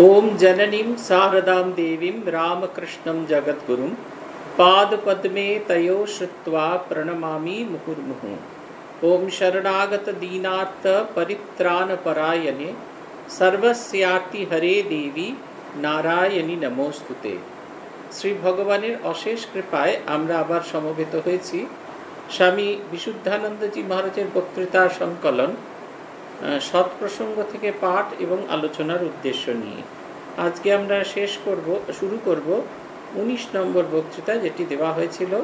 ओम जननीं शारदां देवीं रामकृष्णं जगद्गुरुं पादपद्मे तयो श्रुत्वा प्रणमामि मुहुर्मुहुः। ओम शरणागत दीनार्थ परित्राण परायणे सर्वस्यार्ति हरे देवी नारायणी नमोस्तुते। श्री भगवानेर अशेष कृपाय आमरा आबार समबेत हयेछि स्वामी विशुद्धानंदजी महाराजेर बक्तृतार संकलन सत्प्रसंग थेके पाठ एवं आलोचनार उद्देश्य निये आजके आमरा शुरू करब 19 नम्बर बक्तृता जेटी देवा हयेछिलो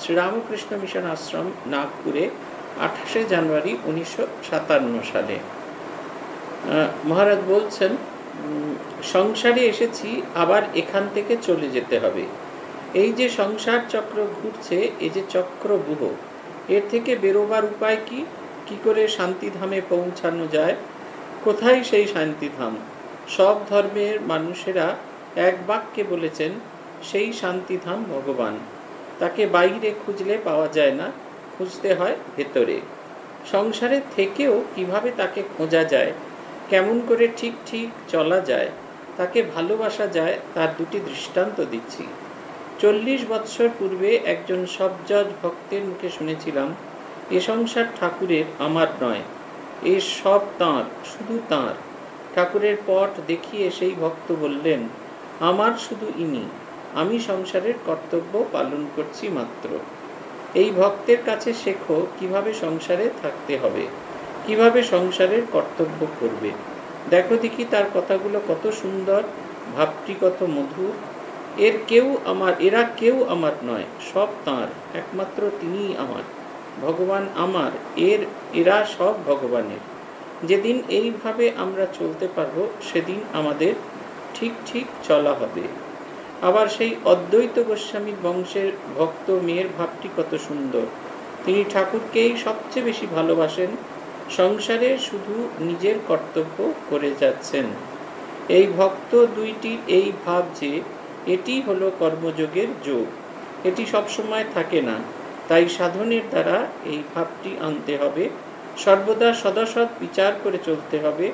श्री रामकृष्ण मिशन आश्रम नागपुरे 28 জানুয়ারি 1957 साले। महाराज बोलछेन संसारे एसेছি आबार एखान थेके चले जेते हबे। एई जे संसार चक्र घुरछे एई जे चक्रव्यूह एर थेके बेरोबार उपाय कि कि करे शांतिधामे पौंछानो जाए, कोथाय सेई शांतिधाम। सब धर्मेर मानुषेरा एक वाक्ये बोलेछेन सेई शांतिधाम भगवान, ताके बाइरे खुजले पावा जाए ना, खुजते हय भेतरे। संसारे थेकेओ किभाबे ताके खोजा जाए, केमन करे ठीक ठीक चला जाए, ताके भालोबासा जाए, तार दुटी दृष्टान्त दिच्छी। 40 বৎসর पूर्वे एकजन सबजज भक्तेर मुखे शुनेछिलाम ए संसार ठाकुरेर आमार नय, ए सब तार, शुधु तार। ठाकुरेर पट देखिए सेई भक्त बोलेन आमार शुधु इनी, आमी संसारेर कर्तव्य पालन करछि मात्र। एई भक्तेर काछे शेखो किभाबे संसारे थाकते हबे, किभाबे संसारेर कर्तव्य करबे। देखो देखि तार कथागुलो कत सुंदर, भाबटी कत मधुर। एरा केउ आमार नय, सब तार, एकमात्र तिनिई आमार, भगवान आमार, एरा सब भगवानेर। जेदिन एइभावे आमरा चलते पारबो सेदिन आमादेर ठीक ठीक चला हबे। आबार सेई अद्वैत गोस्वामी वंशेर भक्त मेयेर भाबटी कत सुंदर, तिनि ठाकुरकेई सबचेये बेशी भालोबासेन, संसारे शुधु निजेर कर्तव्य करे जाच्छेन। एई भक्त दुइटिर एई भाव जे एटी हलो कर्मयोगेर जोग, एटी सब समय थाके ना, ताई साधनेर द्वारा एई भावटी आनते हबे। सर्वदा सदा सत् विचार करे चलते हबे,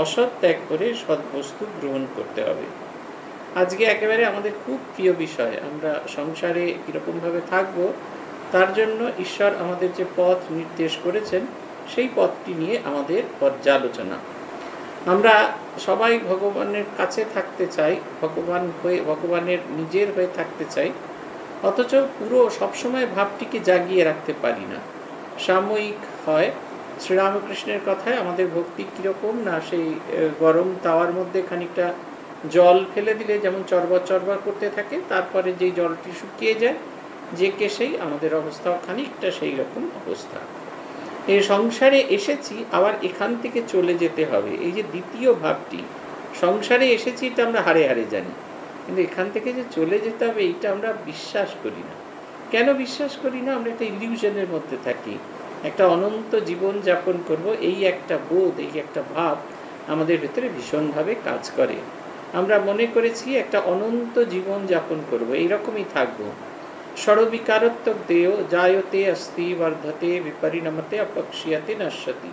असत् त्याग करे सद्वस्तु ग्रहण करते हबे। आजके एकेबारे आमादेर खूब प्रिय विषय, आमरा संसारे किरकम भावे थाकबो, तार जन्य ईश्वर आमादेर जे पथ निर्देश करेछेन सेई पथटी निये आमादेर पर्यालोचना। आमरा सबाई भगवानेर काछे थाकते चाई, भगवान हये भगवानेर निजेर हये थाकते चाई, अथच पुरो सब समय भावटीके जागिए रखते पारी ना। सामयिक हय। श्री रामकृष्णेर कथाय आमादेर भक्ति किरकम ना, सेई गरम तावार मध्य खानिकटा जल फेले दिले जेमन चरबर चरबर करते थाके, तारपरे जेई जलटी शुकिये जाय, जेके सेई आमादेर अवस्था खानिकटा सेई रकम अवस्था। एई संसारे एसेछि आबार एखान थेके चले जेते हबे, एई जे द्वितीय भावटी। संसारे एसेछि ता आमरा हारे हारे जानि, কিন্তু এখান থেকে যে চলে যেতে হবে এইটা আমরা বিশ্বাস করি না। কেন বিশ্বাস করি না? আমরা একটা ইলিউশনের মধ্যে থাকি, একটা অনন্ত জীবন যাপন করব এই একটা বোধ, এই একটা ভাব আমাদের ভিতরে ভীষণভাবে কাজ করে। আমরা মনে করেছি একটা অনন্ত জীবন যাপন করব, এইরকমই থাকব। সর্ববিকারত্বক দেহ জায়তে অস্তি বর্ধতে বিপরিণমতে অপক্ষ্যতে নশ্যতি,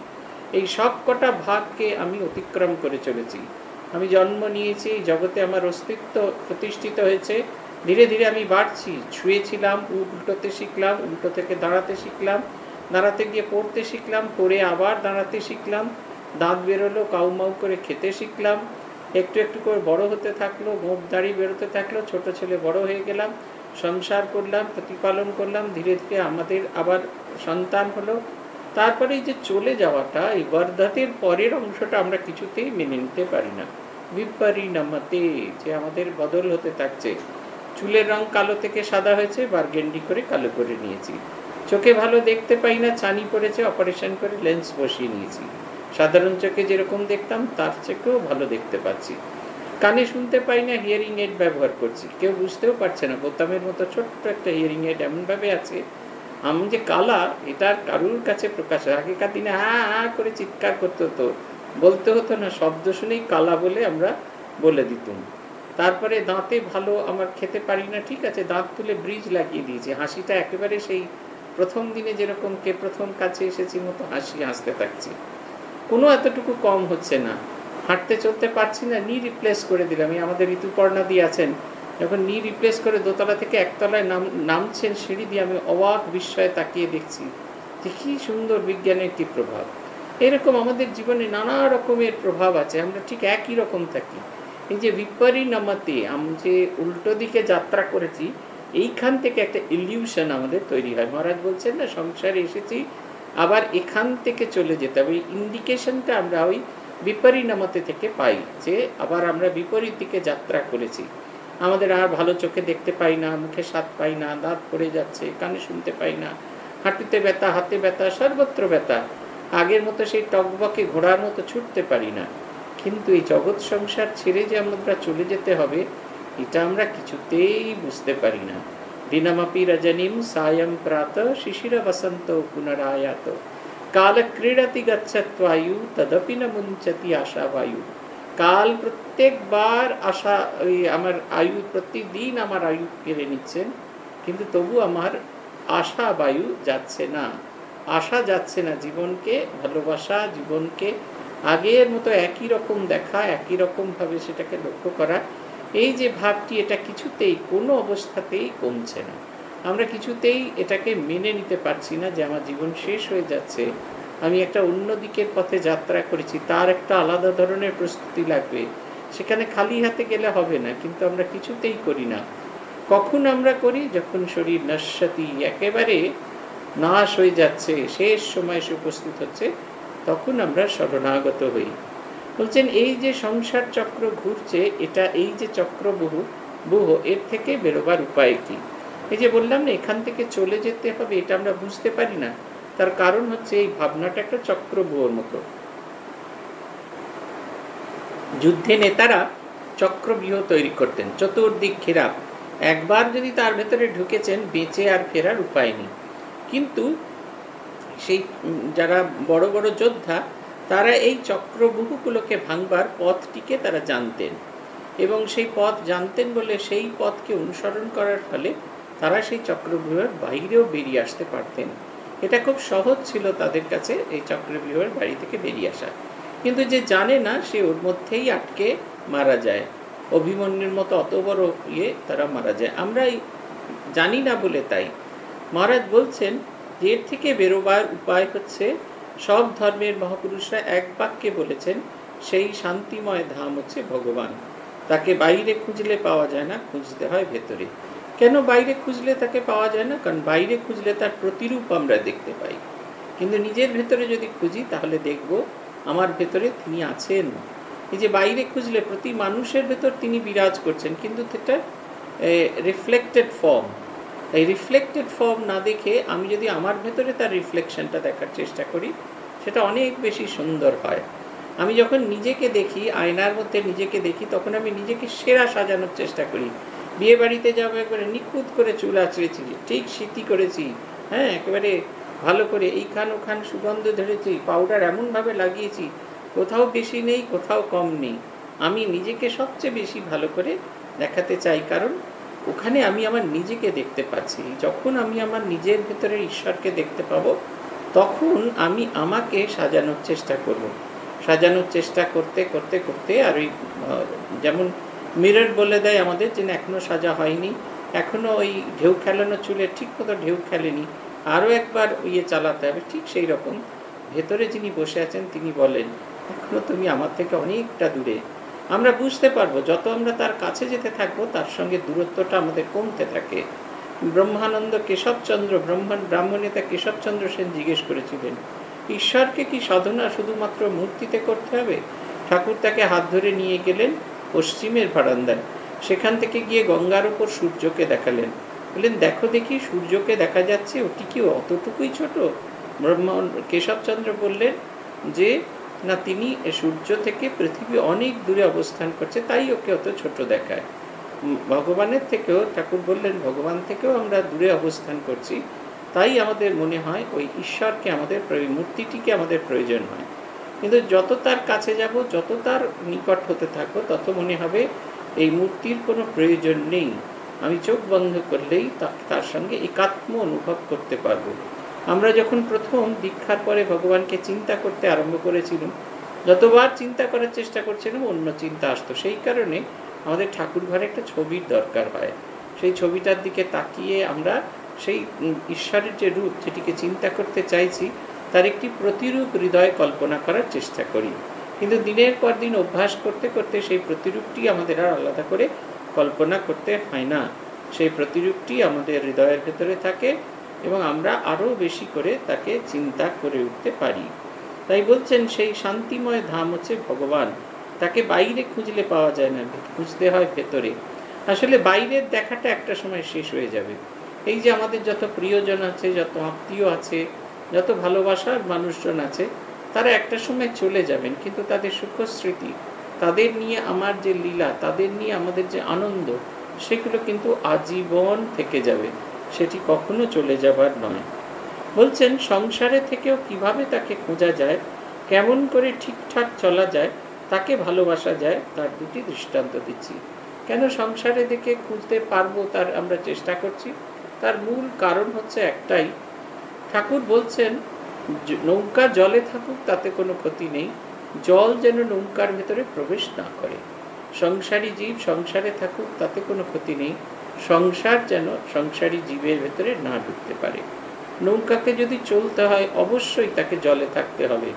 এই সব কটা ভাগকে আমি অতিক্রম করে চলেছি। আমি জন্ম নিয়েছি, জগতে আমার অস্তিত্ব প্রতিষ্ঠিত হয়েছে, ধীরে ধীরে আমি বাড়ছি। ছুঁয়েছিলাম, উল্টোতে শিখলাম, উল্টো থেকে দাঁড়াতে শিখলাম, দাঁড়াতে গিয়ে পড়তে শিখলাম, পড়ে আবার দাঁড়াতে শিখলাম, দাঁত বেরোলো কাউমাউ করে খেতে শিখলাম, একটু একটু করে বড় হতে থাকলো, গোঁফ দাড়ি বেরোতে থাকলো, ছোট ছেলে বড় হয়ে গেলাম, সংসার করলাম, প্রতিপালন করলাম, ধীরে ধীরে আমাদের আবার সন্তান হলো। তারপরে এই যে চলে যাওয়াটা, এই বর্ধাতের পরের অংশটা আমরা কিছুতেই মেনে নিতে পারি না। বিপরিণামতে, যে আমাদের বদল হতে থাকছে। চুলের রং কালো থেকে সাদা হয়েছে, বারগেন্ডি করে কালো করে নিয়েছি। চোখে ভালো দেখতে পাই না, ছানি পড়েছে, অপারেশন করে লেন্স বসিয়ে নিয়েছি। সাধারণ চোখে যেরকম দেখতাম তার চেয়েও ভালো দেখতে পাচ্ছি। কানে শুনতে পাই না, হিয়ারিং এড ব্যবহার করছি। কেউ বুঝতেও পারছে না, বোতামের মতো ছোট্ট একটা হিয়ারিং এড এমনভাবে আছে। আমি যে কালা এটার কারুর কাছে প্রকাশ হয়। আগেকার দিনে হা হা করে চিৎকার করতে হতো, বলতে হতো না, শব্দ শুনেই কালা বলে আমরা বলে দিতাম। তারপরে দাঁতে ভালো, আমার খেতে পারি না, ঠিক আছে, দাঁত তুলে ব্রিজ লাগিয়ে দিয়েছি। হাসিটা একেবারে সেই প্রথম দিনে যেরকম কে প্রথম কাছে এসেছি মতো হাসি হাসতে থাকছি, কোনো এতটুকু কম হচ্ছে না। হাঁটতে চলতে পারছি না, নি রিপ্লেস করে দিলাম। এই আমাদের ঋতুপর্ণা দি আছেন, যখন নি রিপ্লেস করে দোতলা থেকে একতলায় নামছেন সিঁড়ি দিয়ে, আমি অবাক বিস্ময়ে তাকিয়ে দেখছি যে কী সুন্দর বিজ্ঞানের কী প্রভাব। এরকম আমাদের জীবনে নানা রকমের প্রভাব আছে, আমরা ঠিক একই রকম থাকি। এই যে বিপরিণামতে আমি যে উল্টো দিকে যাত্রা করেছি, এইখান থেকে একটা ইলিউশন আমাদের তৈরি হয়। মহারাজ বলছেন না, সংসারে এসেছি আবার এখান থেকে চলে যেতে হবে। এই ইন্ডিকেশনটা আমরা ওই বিপরিণামতে থেকে পাই যে আবার আমরা বিপরীত দিকে যাত্রা করেছি। আমাদের আর ভালো চোখে দেখতে পাই না, মুখে স্বাদ পাই না, দাঁত পড়ে যাচ্ছে, কানে শুনতে পাই না, হাঁটুতে ব্যথা, হাতে ব্যথা, সর্বত্র ব্যথা, আগের মতো সেই টকবকে ঘোড়ার মতো ছুটতে পারি না। কিন্তু এই জগৎ সংসার ছেড়ে যে আমরা চলে যেতে হবে, এটা আমরা কিছুতেই বুঝতে পারি না। দিনমপি রজনীম সায়ং প্রাতঃ শিশির বসন্ত পুনরায়াত কাল ক্রীড়তি গচ্ছত্বায়ু তদপি ন মুঞ্চতি আশা বায়ু। কাল প্রত্যেকবার আশা, ওই আমার আয়ু, প্রতিদিন আমার আয়ু কেড়ে নিচ্ছেন, কিন্তু তবু আমার আশা বায়ু যাচ্ছে না, আশা যাচ্ছে না। জীবনকে ভালোবাসা, জীবনকে আগের মতো একই রকম দেখা, একই রকমভাবে সেটাকে লক্ষ্য করা, এই যে ভাবটি, এটা কিছুতেই কোনো অবস্থাতেই কমছে না। আমরা কিছুতেই এটাকে মেনে নিতে পারছি না যে আমার জীবন শেষ হয়ে যাচ্ছে, আমি একটা অন্য দিকের পথে যাত্রা করেছি, তার একটা আলাদা ধরনের প্রস্তুতি লাগবে, সেখানে খালি হাতে গেলে হবে না। কিন্তু আমরা কিছুতেই করি না। কখন আমরা করি? যখন শরীর নশ্বতি, একেবারে নাশ হয়ে যাচ্ছে, শেষ সময় এসে উপস্থিত হচ্ছে, তখন আমরা শরণাগত হই। বলছেন এই যে সংসার চক্র ঘুরছে, এটা এই যে চক্র বহু, এর থেকে বেরোবার উপায় কি? এই যে বললাম না, এখান থেকে চলে যেতে হবে, এটা আমরা বুঝতে পারি না। তার কারণ হচ্ছে এই ভাবনাটা একটা চক্র বহুর মতো। যুদ্ধে নেতারা চক্রব্যূহ তৈরি করতেন, চতুর্দিক ঘেরা। একবার যদি তার ভেতরে ঢুকেছেন, বেঁচে আর ফেরার উপায় নেই। কিন্তু সেই যারা বড় বড় যোদ্ধা, তারা এই চক্রব্যূহগুলোকে ভাঙবার পথটিকে তারা জানতেন, এবং সেই পথ জানতেন বলে সেই পথকে অনুসরণ করার ফলে তারা সেই চক্রব্যূহের বাইরেও বেরিয়ে আসতে পারতেন। এটা খুব সহজ ছিল তাদের কাছে, এই চক্রব্যূহের বাড়ি থেকে বেরিয়ে আসা। কিন্তু যে জানে না, সে ওর মধ্যেই আটকে মারা যায়। অভিমন্যুর মতো অত বড় ইয়ে, তারা মারা যায়। আমরা জানি না বলে তাই। মহারাজ বলছেন যে এর থেকে বেরোবার উপায় হচ্ছে, সব ধর্মের মহাপুরুষরা এক বাক্যে বলেছেন, সেই শান্তিময় ধাম হচ্ছে ভগবান। তাকে বাইরে খুঁজলে পাওয়া যায় না, খুঁজতে হয় ভেতরে। কেন বাইরে খুঁজলে তাকে পাওয়া যায় না? কারণ বাইরে খুঁজলে তার প্রতিরূপ আমরা দেখতে পাই, কিন্তু নিজের ভেতরে যদি খুঁজি, তাহলে দেখব আমার ভেতরে তিনি আছেন। এই যে বাইরে খুঁজলে, প্রতি মানুষের ভেতর তিনি বিরাজ করছেন, কিন্তু সেটা রিফ্লেক্টেড ফর্ম। এই রিফ্লেক্টেড ফর্ম না দেখে আমি যদি আমার ভেতরে তার রিফ্লেকশনটা দেখার চেষ্টা করি, সেটা অনেক বেশি সুন্দর হয়। আমি যখন নিজেকে দেখি, আয়নার মধ্যে নিজেকে দেখি, তখন আমি নিজেকে সেরা সাজানোর চেষ্টা করি। বিয়ে বাড়িতে যাবো, একবারে নিখুঁত করে চুল আঁচড়েছি, ঠিক সিঁথি করেছি, হ্যাঁ একেবারে ভালো করে, এইখান ওখান সুগন্ধ ধরেছি, পাউডার এমনভাবে লাগিয়েছি, কোথাও বেশি নেই, কোথাও কম নেই। আমি নিজেকে সবচেয়ে বেশি ভালো করে দেখাতে চাই, কারণ ওখানে আমি আমার নিজেকে দেখতে পাচ্ছি। যখন আমি আমার নিজের ভেতরে ঈশ্বরকে দেখতে পাবো, তখন আমি আমাকে সাজানোর চেষ্টা করব। সাজানোর চেষ্টা করতে করতে করতে আর ওই যেমন মিরর বলে দেয় আমাদের যে এখনও সাজা হয়নি, এখনও ওই ঢেউ খেলানো চুলে ঠিক মতো ঢেউ খেলেনি, আরও একবার ইয়ে চালাতে হবে। ঠিক সেই রকম ভেতরে যিনি বসে আছেন তিনি বলেন, এখনও তুমি আমার থেকে অনেকটা দূরে। আমরা বুঝতে পারবো, যত আমরা তার কাছে যেতে থাকবো, তার সঙ্গে দূরত্বটা আমাদের কমতে থাকে। ব্রহ্মানন্দ কেশবচন্দ্র ব্রাহ্মণেতা কেশবচন্দ্র সেন জিজ্ঞেস করেছিলেন, ঈশ্বরকে কি সাধনা শুধুমাত্র মূর্তিতে করতে হবে? ঠাকুর তাকে হাত ধরে নিয়ে গেলেন পশ্চিমের বারান্দায়, সেখান থেকে গিয়ে গঙ্গার ওপর সূর্যকে দেখালেন, বললেন দেখো দেখি সূর্যকে দেখা যাচ্ছে, ওটি কি অতটুকুই ছোট? কেশবচন্দ্র বললেন যে না, তিনি সূর্য থেকে পৃথিবী অনেক দূরে অবস্থান করছে, তাই ওকে অত ছোট দেখায়। ভগবানের থেকেও ঠাকুর বললেন, ভগবান থেকেও আমরা দূরে অবস্থান করছি, তাই আমাদের মনে হয় ওই ঈশ্বরকে, আমাদের মূর্তিটিকে আমাদের প্রয়োজন হয়। কিন্তু যত তার কাছে যাব, যত তার নিকট হতে থাকবো, তত মনে হবে এই মূর্তির কোনো প্রয়োজন নেই। আমি চোখ বন্ধ করলেই তার সঙ্গে একাত্ম অনুভব করতে পারবো। আমরা যখন প্রথম দীক্ষার পরে ভগবানকে চিন্তা করতে আরম্ভ করেছিলাম, যতবার চিন্তা করার চেষ্টা করছিলাম অন্য চিন্তা আসতো। সেই কারণে আমাদের ঠাকুর ঘরে একটা ছবির দরকার হয়। সেই ছবিটার দিকে তাকিয়ে আমরা সেই ঈশ্বরের যে রূপ সেটিকে চিন্তা করতে চাইছি তার একটি প্রতিরূপ হৃদয় কল্পনা করার চেষ্টা করি, কিন্তু দিনের পর দিন অভ্যাস করতে করতে সেই প্রতিরূপটি আমাদের আর আলাদা করে কল্পনা করতে হয় না। সেই প্রতিরূপটি আমাদের হৃদয়ের ভেতরে থাকে এবং আমরা আরও বেশি করে তাকে চিন্তা করে উঠতে পারি। তাই বলছেন সেই শান্তিময় ধাম হচ্ছে ভগবান। তাকে বাইরে খুঁজলে পাওয়া যায় না, খুঁজতে হয় ভেতরে। আসলে বাইরের দেখাটা একটা সময় শেষ হয়ে যাবে। এই যে আমাদের যত প্রিয়জন আছে, যত আত্মীয় আছে, যত ভালোবাসার মানুষজন আছে, তারা একটা সময় চলে যাবেন, কিন্তু তাদের সুখ স্মৃতি, তাদের নিয়ে আমার যে লীলা, তাদের নিয়ে আমাদের যে আনন্দ, সেগুলো কিন্তু আজীবন থেকে যাবে, সেটি কখনো চলে যাবার নয়। বলছেন সংসারে থেকেও কিভাবে তাকে খোঁজা যায়, কেমন করে ঠিকঠাক চলা যায়, তাকে ভালোবাসা যায়, তার দুটি দৃষ্টান্ত দিচ্ছি। কেন সংসারে দেখে খুঁজতে পারবো তার আমরা চেষ্টা করছি, তার মূল কারণ হচ্ছে একটাই। ঠাকুর বলছেন নৌকা জলে থাকুক তাতে কোনো ক্ষতি নেই, জল যেন নৌকার ভেতরে প্রবেশ না করে। সংসারী জীব সংসারে থাকুক তাতে কোনো ক্ষতি নেই, সংসার যেন সংসারী জীবের ভেতরে না ঢুকতে পারে। নৌকাকে যদি চলতে হয় অবশ্যই তাকে জলে থাকতে হবে,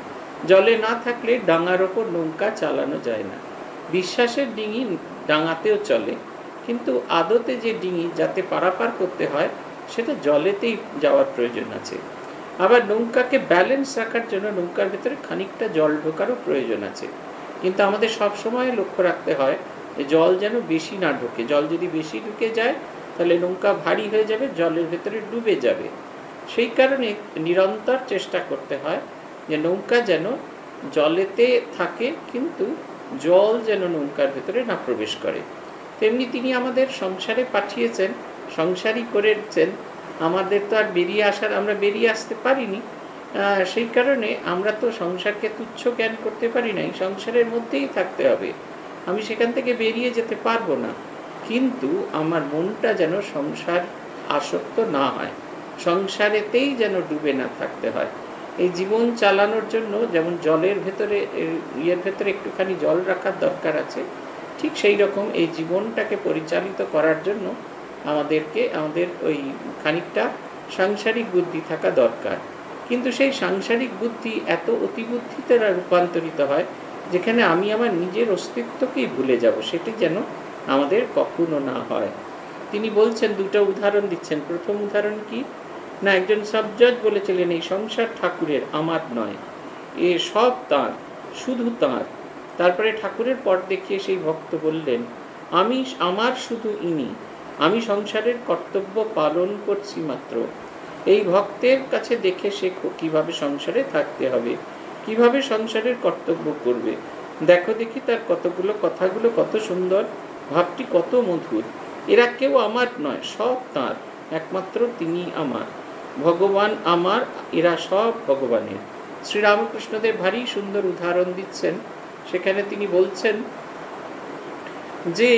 জলে না থাকলে ডাঙার ওপর নৌকা চালানো যায় না। বিশ্বাসের ডিঙি ডাঙাতেও চলে, কিন্তু আদতে যে ডিঙি যাতে পারাপার করতে হয় সেটা জলেতেই যাওয়ার প্রয়োজন আছে। আবার নৌকাকে ব্যালেন্স রাখার জন্য নৌকার ভিতরে খানিকটা জল ঢোকারও প্রয়োজন আছে, কিন্তু আমাদের সবসময় লক্ষ্য রাখতে হয় জল যেন বেশি না ঢোকে। জল যদি বেশি ঢুকে যায় তাহলে নৌকা ভারী হয়ে যাবে, জলের ভেতরে ডুবে যাবে। সেই কারণে নিরন্তর চেষ্টা করতে হয় যে নৌকা যেন জলেতে থাকে, কিন্তু জল যেন নৌকার ভেতরে না প্রবেশ করে। তেমনি তিনি আমাদের সংসারে পাঠিয়েছেন, সংসারই করেছেন। আমাদের তো আর বেরিয়ে আসার, আমরা বেরিয়ে আসতে পারিনি, সেই কারণে আমরা তো সংসারকে তুচ্ছ জ্ঞান করতে পারি নাই। সংসারের মধ্যেই থাকতে হবে, আমি সেখান থেকে বেরিয়ে যেতে পারবো না, কিন্তু আমার মনটা যেন সংসার আসক্ত না হয়, সংসারেতেই যেন ডুবে না থাকতে হয়। এই জীবন চালানোর জন্য যেমন জলের ভেতরে একটুখানি জল রাখার দরকার আছে, ঠিক সেই রকম এই জীবনটাকে পরিচালিত করার জন্য আমাদের ওই খানিকটা সাংসারিক বুদ্ধি থাকা দরকার। কিন্তু সেই সাংসারিক বুদ্ধি এত অতিবুদ্ধিতে রূপান্তরিত হয় যেখানে আমি আমার নিজের অস্তিত্বকেই ভুলে যাব, সেটি যেন আমাদের কখনো না হয়। তিনি বলছেন, দুটো উদাহরণ দিচ্ছেন। প্রথম উদাহরণ কি না, একজন সাবজজ বলেছিলেন এই সংসার ঠাকুরের, আমার নয়, এ সব তাঁর, শুধু তাঁর। তারপরে ঠাকুরের পট দেখিয়ে সেই ভক্ত বললেন, আমি আমার শুধু ইনি, আমি সংসারের কর্তব্য পালন করছি মাত্র। এই ভক্তের কাছে দেখে শেখো কীভাবে সংসারে থাকতে হবে, কিভাবে সংসারের কর্তব্য করবে। দেখো দেখি তার কথাগুলো কত সুন্দর, ভাবটি কত মধুর। এরা কেউ আমার নয়, সব তাঁর, একমাত্র তিনি আমার, ভগবান আমার, এরা সব ভগবানের। শ্রী রামকৃষ্ণদেব ভারী সুন্দর উদাহরণ দিচ্ছেন। সেখানে তিনি বলছেন যে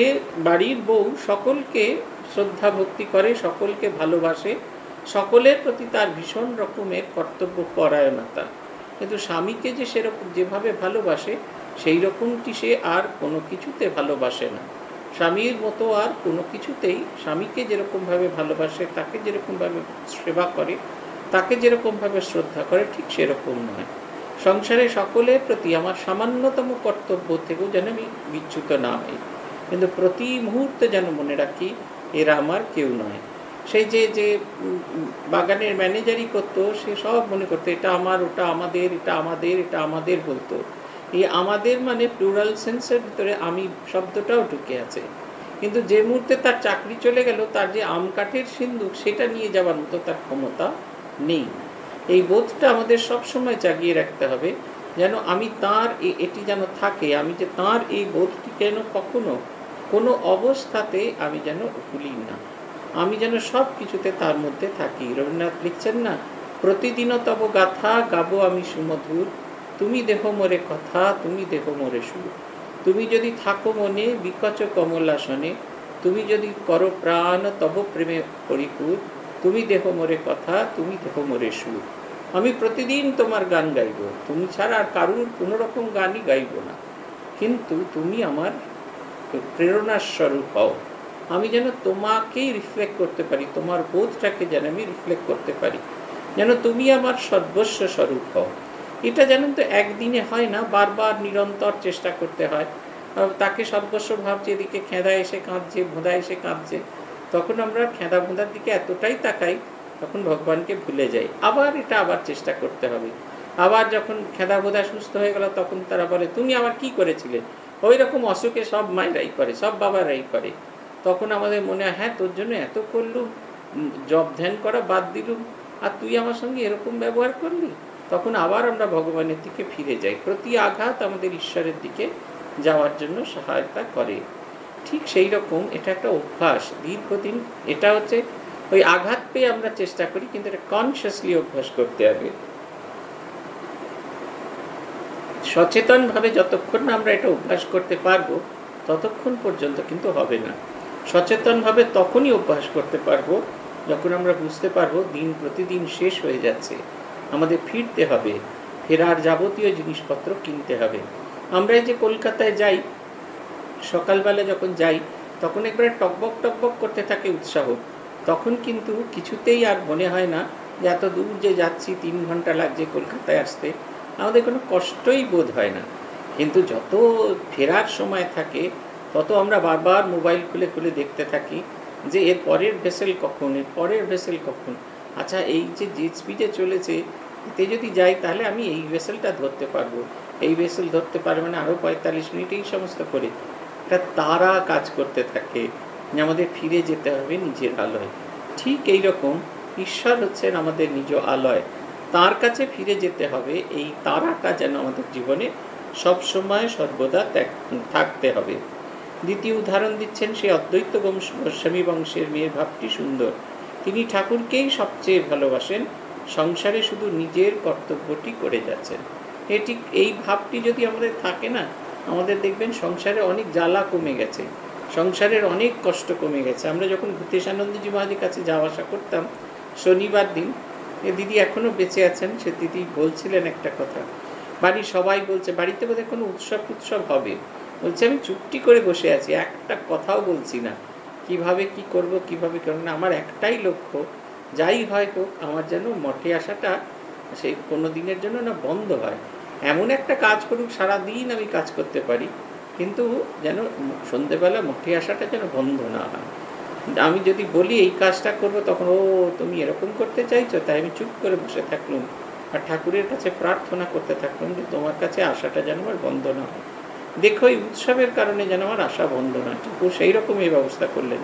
বাড়ির বউ সকলকে শ্রদ্ধা ভক্তি করে, সকলকে ভালোবাসে, সকলের প্রতি তার ভীষণ রকমের কর্তব্য পরায়ণতা, কিন্তু স্বামীকে যে সেরকম যেভাবে ভালোবাসে সেই রকমটি সে আর কোনো কিছুতে ভালোবাসে না। স্বামীর মতো আর কোনো কিছুতেই, স্বামীকে যেরকমভাবে ভালোবাসে, তাকে যেরকমভাবে সেবা করে, তাকে যেরকমভাবে শ্রদ্ধা করে, ঠিক সেরকম নয়। সংসারে সকলের প্রতি আমার সামান্যতম কর্তব্য থেকেও যেন আমি বিচ্যুত না হই, কিন্তু প্রতি মুহূর্তে যেন মনে রাখি এরা আমার কেউ নয়। সেই যে যে বাগানের ম্যানেজারই করতো সে সব মনে করতো এটা আমার, ওটা আমাদের, এটা আমাদের, এটা আমাদের বলতো। এই আমাদের মানে প্লুরাল সেন্সের ভিতরে আমি শব্দটাও ঢুকে আছে, কিন্তু যে মুহূর্তে তার চাকরি চলে গেল, তার যে আম কাঠের সিন্দুক সেটা নিয়ে যাওয়ার মতো তার ক্ষমতা নেই। এই বোধটা আমাদের সবসময় জাগিয়ে রাখতে হবে যেন আমি তাঁর, এটি যেন থাকে, আমি যে তাঁর, এই বোধটি যেন কখনো কোনো অবস্থাতে আমি যেন ভুলি না, আমি যেন সব কিছুতে তার মধ্যে থাকি। রবীন্দ্রনাথ লিখছেন না, প্রতিদিন তব গাথা গাবো আমি সুমধুর, তুমি দেহ মোরে কথা, তুমি দেহ মোরে সুর। তুমি যদি থাকো মনে বিকচ কমলাসনে, তুমি যদি করো প্রাণ তব প্রেমে পরিপুর, তুমি দেহ মোরে কথা, তুমি দেহ মোরে সুর। আমি প্রতিদিন তোমার গান গাইব, তুমি ছাড়া আর কারুর কোনো রকম গানই গাইব না, কিন্তু তুমি আমার প্রেরণার স্বরূপ হও, আমি যেন তোমাকেই রিফ্লেক্ট করতে পারি, তোমার বোধটাকে যেন আমি রিফ্লেক্ট করতে পারি, যেন তুমি আমার সর্বস্ব স্বরূপ হও। এটা জানেন তো একদিনে হয় না, বারবার নিরন্তর চেষ্টা করতে হয়। তাকে সর্বস্ব ভাবছে, এদিকে খেঁদা এসে কাঁদছে, ভোঁদা এসে কাঁদছে, তখন আমরা খেঁদা ভোঁদার দিকে এতটাই তাকাই তখন ভগবানকে ভুলে যাই। আবার এটা আবার চেষ্টা করতে হবে। আবার যখন খেঁদা ভোঁদা সুস্থ হয়ে গেল তখন তারা বলে তুমি আবার কি করেছিলে, ওই রকম অসুখে সব মায়েরাই করে, সব বাবারাই করে। তখন আমাদের মনে হয় হ্যাঁ তোর জন্য এত করলুম, জপ ধ্যান করা বাদ দিলুম, আর তুই আমার সঙ্গে এরকম ব্যবহার করলি। তখন আবার আমরা ভগবানের দিকে ফিরে যাই। প্রতি আঘাত আমাদের ঈশ্বরের দিকে যাওয়ার জন্য সহায়তা করে। ঠিক সেই রকম এটা একটা অভ্যাস, দীর্ঘদিন এটা হচ্ছে ওই আঘাত পেয়ে আমরা চেষ্টা করি, কিন্তু এটা কনসিয়াসলি অভ্যাস করতে হবে। সচেতনভাবে যতক্ষণ না আমরা এটা অভ্যাস করতে পারবো ততক্ষণ পর্যন্ত কিন্তু হবে না। সচেতনভাবে তখনই অভ্যাস করতে পারবো যখন আমরা বুঝতে পারবো দিন প্রতিদিন শেষ হয়ে যাচ্ছে, আমাদের ফিরতে হবে, ফেরার যাবতীয় জিনিসপত্র কিনতে হবে। আমরা যে কলকাতায় যাই, সকালবেলা যখন যাই তখন একবারে টকবক টকবক করতে থাকে উৎসাহ, তখন কিন্তু কিছুতেই আর মনে হয় না যে এত দূর যে যাচ্ছি, 3 ঘন্টা লাগছে কলকাতায় আসতে, আমাদের কোনো কষ্টই বোধ হয় না। কিন্তু যত ফেরার সময় থাকে তত আমরা বারবার মোবাইল খুলে খুলে দেখতে থাকি যে এর পরের ভেসেল কখন, এর পরের ভেসেল কখন। আচ্ছা এই যে স্পিডে চলেছে এতে যদি যাই তাহলে আমি এই ভেসেলটা ধরতে পারবো, এই ভেসেল ধরতে পারবো না, আরও 45 মিনিটেই সমস্ত করে একটা তারা কাজ করতে থাকে যে আমাদের ফিরে যেতে হবে নিজের আলয়। ঠিক এই রকম ঈশ্বর হচ্ছেন আমাদের নিজ আলয়, তার কাছে ফিরে যেতে হবে। এই তারাটা যেন আমাদের জীবনে সবসময় সর্বদা থাকতে হবে। দ্বিতীয় উদাহরণ দিচ্ছেন সেই অদ্বৈত গোস্বামী বংশের মেয়ের ভাবটি সুন্দর। তিনি ঠাকুরকেই সবচেয়ে ভালোবাসেন, সংসারে শুধু নিজের কর্তব্যটি করে যাচ্ছেন। এটি এই ভাবটি যদি আমাদের থাকে না, আমাদের দেখবেন সংসারে অনেক জ্বালা কমে গেছে, সংসারের অনেক কষ্ট কমে গেছে। আমরা যখন ভূপেশানন্দ জি মহারাজের কাছে যাওয়া আসা করতাম শনিবার দিন, এ দিদি এখনও বেঁচে আছেন, সে দিদি বলছিলেন একটা কথা, বাড়ির সবাই বলছে বাড়িতে বোধহয় কোনো উৎসব উৎসব হবে, বলছে আমি চুপটি করে বসে আছি, একটা কথাও বলছি না, কিভাবে কি করব কিভাবে করব না, আমার একটাই লক্ষ্য যাই হয় হোক আমার যেন মঠে আসাটা সেই কোনো দিনের জন্য না বন্ধ হয়, এমন একটা কাজ করুক সারাদিন আমি কাজ করতে পারি, কিন্তু যেন সন্ধেবেলা মঠে আসাটা যেন বন্ধ না হয়। আমি যদি বলি এই কাজটা করব তখন ও তুমি এরকম করতে চাইছো, তাই আমি চুপ করে বসে থাকলুম আর ঠাকুরের কাছে প্রার্থনা করতে থাকলুম যে তোমার কাছে আশাটা যেন আমার বন্ধ না হয়, দেখো এই উৎসবের কারণে যেন আমার আশা বন্ধ না। ঠাকুর সেই রকমই ব্যবস্থা করলেন,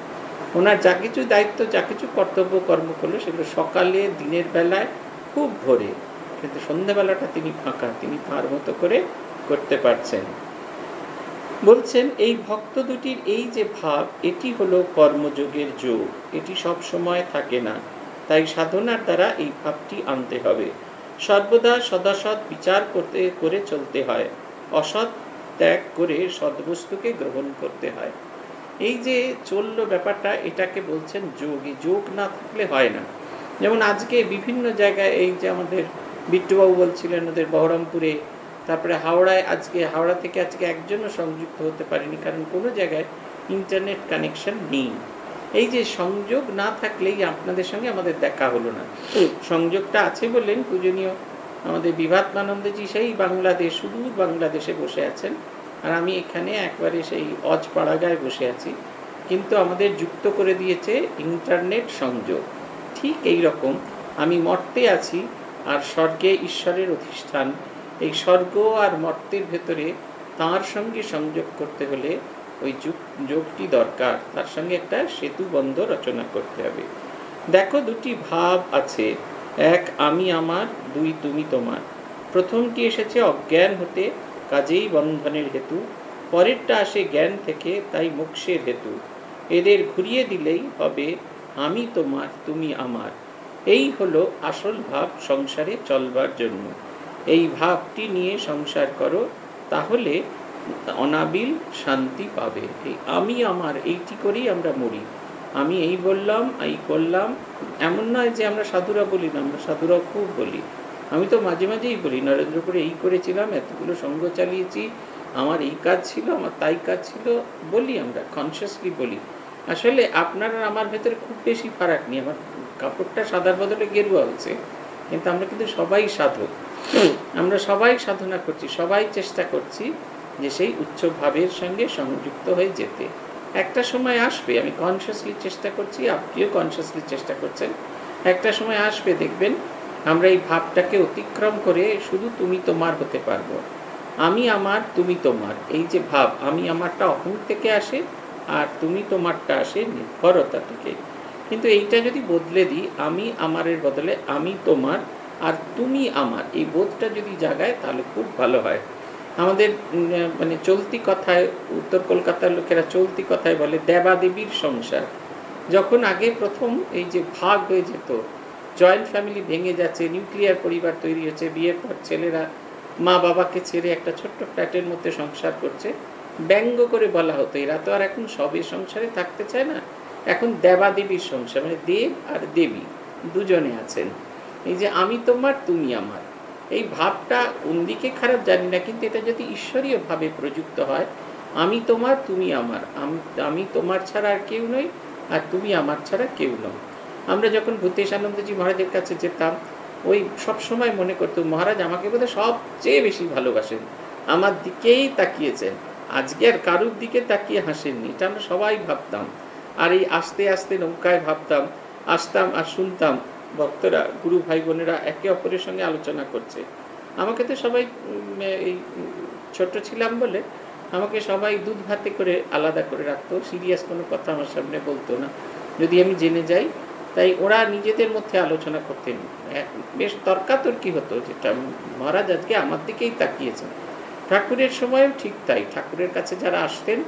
ওনার যা কিছু দায়িত্ব যা কিছু কর্তব্য কর্ম করলো সেগুলো সকালে দিনের বেলায় খুব ভোরে, কিন্তু সন্ধ্যাবেলাটা তিনি ফাঁকা, তিনি তার মতো করে করতে পারছেন। বলছেন এই ভক্ত দুটির এই যে ভাব, এটি হলো কর্মযোগের যোগ, এটি সব সময় থাকে না, তাই সাধনার দ্বারা এই ভাবটি আনতে হবে। সর্বদা সদাসৎ বিচার করে চলতে হয়, অসৎ ত্যাগ করে সদ্বস্তুকে গ্রহণ করতে হয়। এই যে চলল ব্যাপারটা, এটাকে বলছেন যোগ। এই যোগ না থাকলে হয় না। যেমন আজকে বিভিন্ন জায়গায় এই যে আমাদের বিট্টুবাবু বলছিলেন ওদের বহরমপুরে, তারপরে হাওড়ায়, আজকে হাওড়া থেকে আজকে একজনও সংযুক্ত হতে পারেনি, কারণ কোনো জায়গায় ইন্টারনেট কানেকশন নেই। এই যে সংযোগ না থাকলেই আপনাদের সঙ্গে আমাদের দেখা হলো না। সংযোগটা আছে বললেন পূজনীয় আমাদের বিভাতানন্দজি সেই বাংলাদেশ, সুদূর বাংলাদেশে বসে আছেন, আর আমি এখানে একবারে সেই অজপাড়াগায় বসে আছি, কিন্তু আমাদের যুক্ত করে দিয়েছে ইন্টারনেট সংযোগ। ঠিক এই রকম আমি মর্তে আছি আর স্বর্গে ঈশ্বরের অধিষ্ঠান, এই স্বর্গ আর মর্তের ভেতরে তাঁর সঙ্গে সংযোগ করতে হলে ওই যোগটি দরকার, তার সঙ্গে একটা সেতুবন্ধ রচনা করতে হবে। দেখো দুটি ভাব আছে, এক আমি আমার, দুই তুমি তোমার। প্রথমটি এসেছে অজ্ঞান হতে, কাজেই বন্ধনের হেতু, পরেরটা আসে জ্ঞান থেকে, তাই মোক্ষের হেতু। এদের ঘুরিয়ে দিলেই হবে আমি তোমার তুমি আমার। এই হলো আসল ভাব সংসারে চলবার জন্য। এই ভাবটি নিয়ে সংসার করো, তাহলে অনাবিল শান্তি পাবে। এই আমি আমার এইটি করেই আমরা মরি। আমি এই বললাম এই করলাম, এমন নয় যে আমরা সাধুরা বলি না, আমরা সাধুরাও খুব বলি, हमें तो माझे माझेई बोली नरेंद्र को यही करो संग चालिए हमारे तई काज छिलो बोली कन्शियसलि बोली आसले आपनारा आमार भेतरे खूब बेशी फाराक नहीं कपड़ा सादार बदले गेरुआ होयेछे किन्तु आमरा किन्तु सबाई साधक आमरा सबाई साधना करछि सबाई चेष्टा करछि जे सेई उच्च भावेर संगे संयुक्त हये जेते एकटा समय आसबे आमि कन्शियसलि चेष्टा करछि आपनिओ कन्शियसलि चेष्टा करछेन एकटा समय आसबे देखबेन आमरा एई भावटाके अतिक्रम करे शुधु तुमि तोमार होते पारबो आमि आमार तुमि तोमार एई जे भाव आमि आमारटा अहं थेके आसे और तुमि तोमारटा आसे निर्भरता थेके किन्तु एइटा यदि बदले दी आमि आमारेर बदले आमि तोमार और तुमि आमार एई बोधटा यदि जागाय ताहले खूब भालो हय आमादेर माने चलती कथाय उत्तर कलकातार लोकेरा चलती कथाय बोले देवादेवीर संसार जखन आगे प्रथम एई जे भाग हये जेत जॉइंट फैमिली भेंगे जाच्छे निउक्लियार परिवार तैरि होच्छे बियेर पर छेलेरा मा बाबाके छेड़े एकटा छोट्ट फ्लैटेर मध्ये संसार करछे ব্যঙ্গ করে বলা হতো এরা তো আর এখন সবে সংসারে থাকতে চায় না এখন দেবাদেবীর সংসার মানে দেব আর দেবী দুজনে আছেন এই যে আমি তোমার তুমি আমার এই ভাবটা উন্দিকে খারাপ জানি না কিন্তু এটা যদি ঈশ্বরীয় ভাবে প্রযুক্ত হয় আমি তোমার তুমি আমার আমি তোমার ছাড়া আর কেউ নই আর তুমি আমার ছাড়া কেউ নও আমরা যখন ভূতেশানন্দ জি মহারাজের কাছে যেতাম ওই সব সময় মনে করতো মহারাজ আমাকে বোধহয় সবচেয়ে বেশি ভালোবাসেন আমার দিকেই তাকিয়েছেন आज के कारुर दिके ताकिये हासेननि एटा आमरा सबाई भाबताम और ये आस्ते आस्ते नौकाय भाबताम आसताम और सुनताम भक्तरा गुरु भाई बोनेरा एके अपरेर संगे आलोचना करछे आमाके तो सबाई छोटो छिलाम बोले आमाके सबाई दूध भाते करे आलादा करे राखतो सिरियास कोनो कथा आमार सामने बोलतो ना यदि आमि जेने जाई ताई ओरा निजेदेर मध्ये आलोचना करतेन बेश तर्कातर्की हतो जेटा महाराज आजके आमार दिकेई ताकियेछेन ठाकुरेर समय ठीक ताई ठाकुरेर काछे जारा आसतेन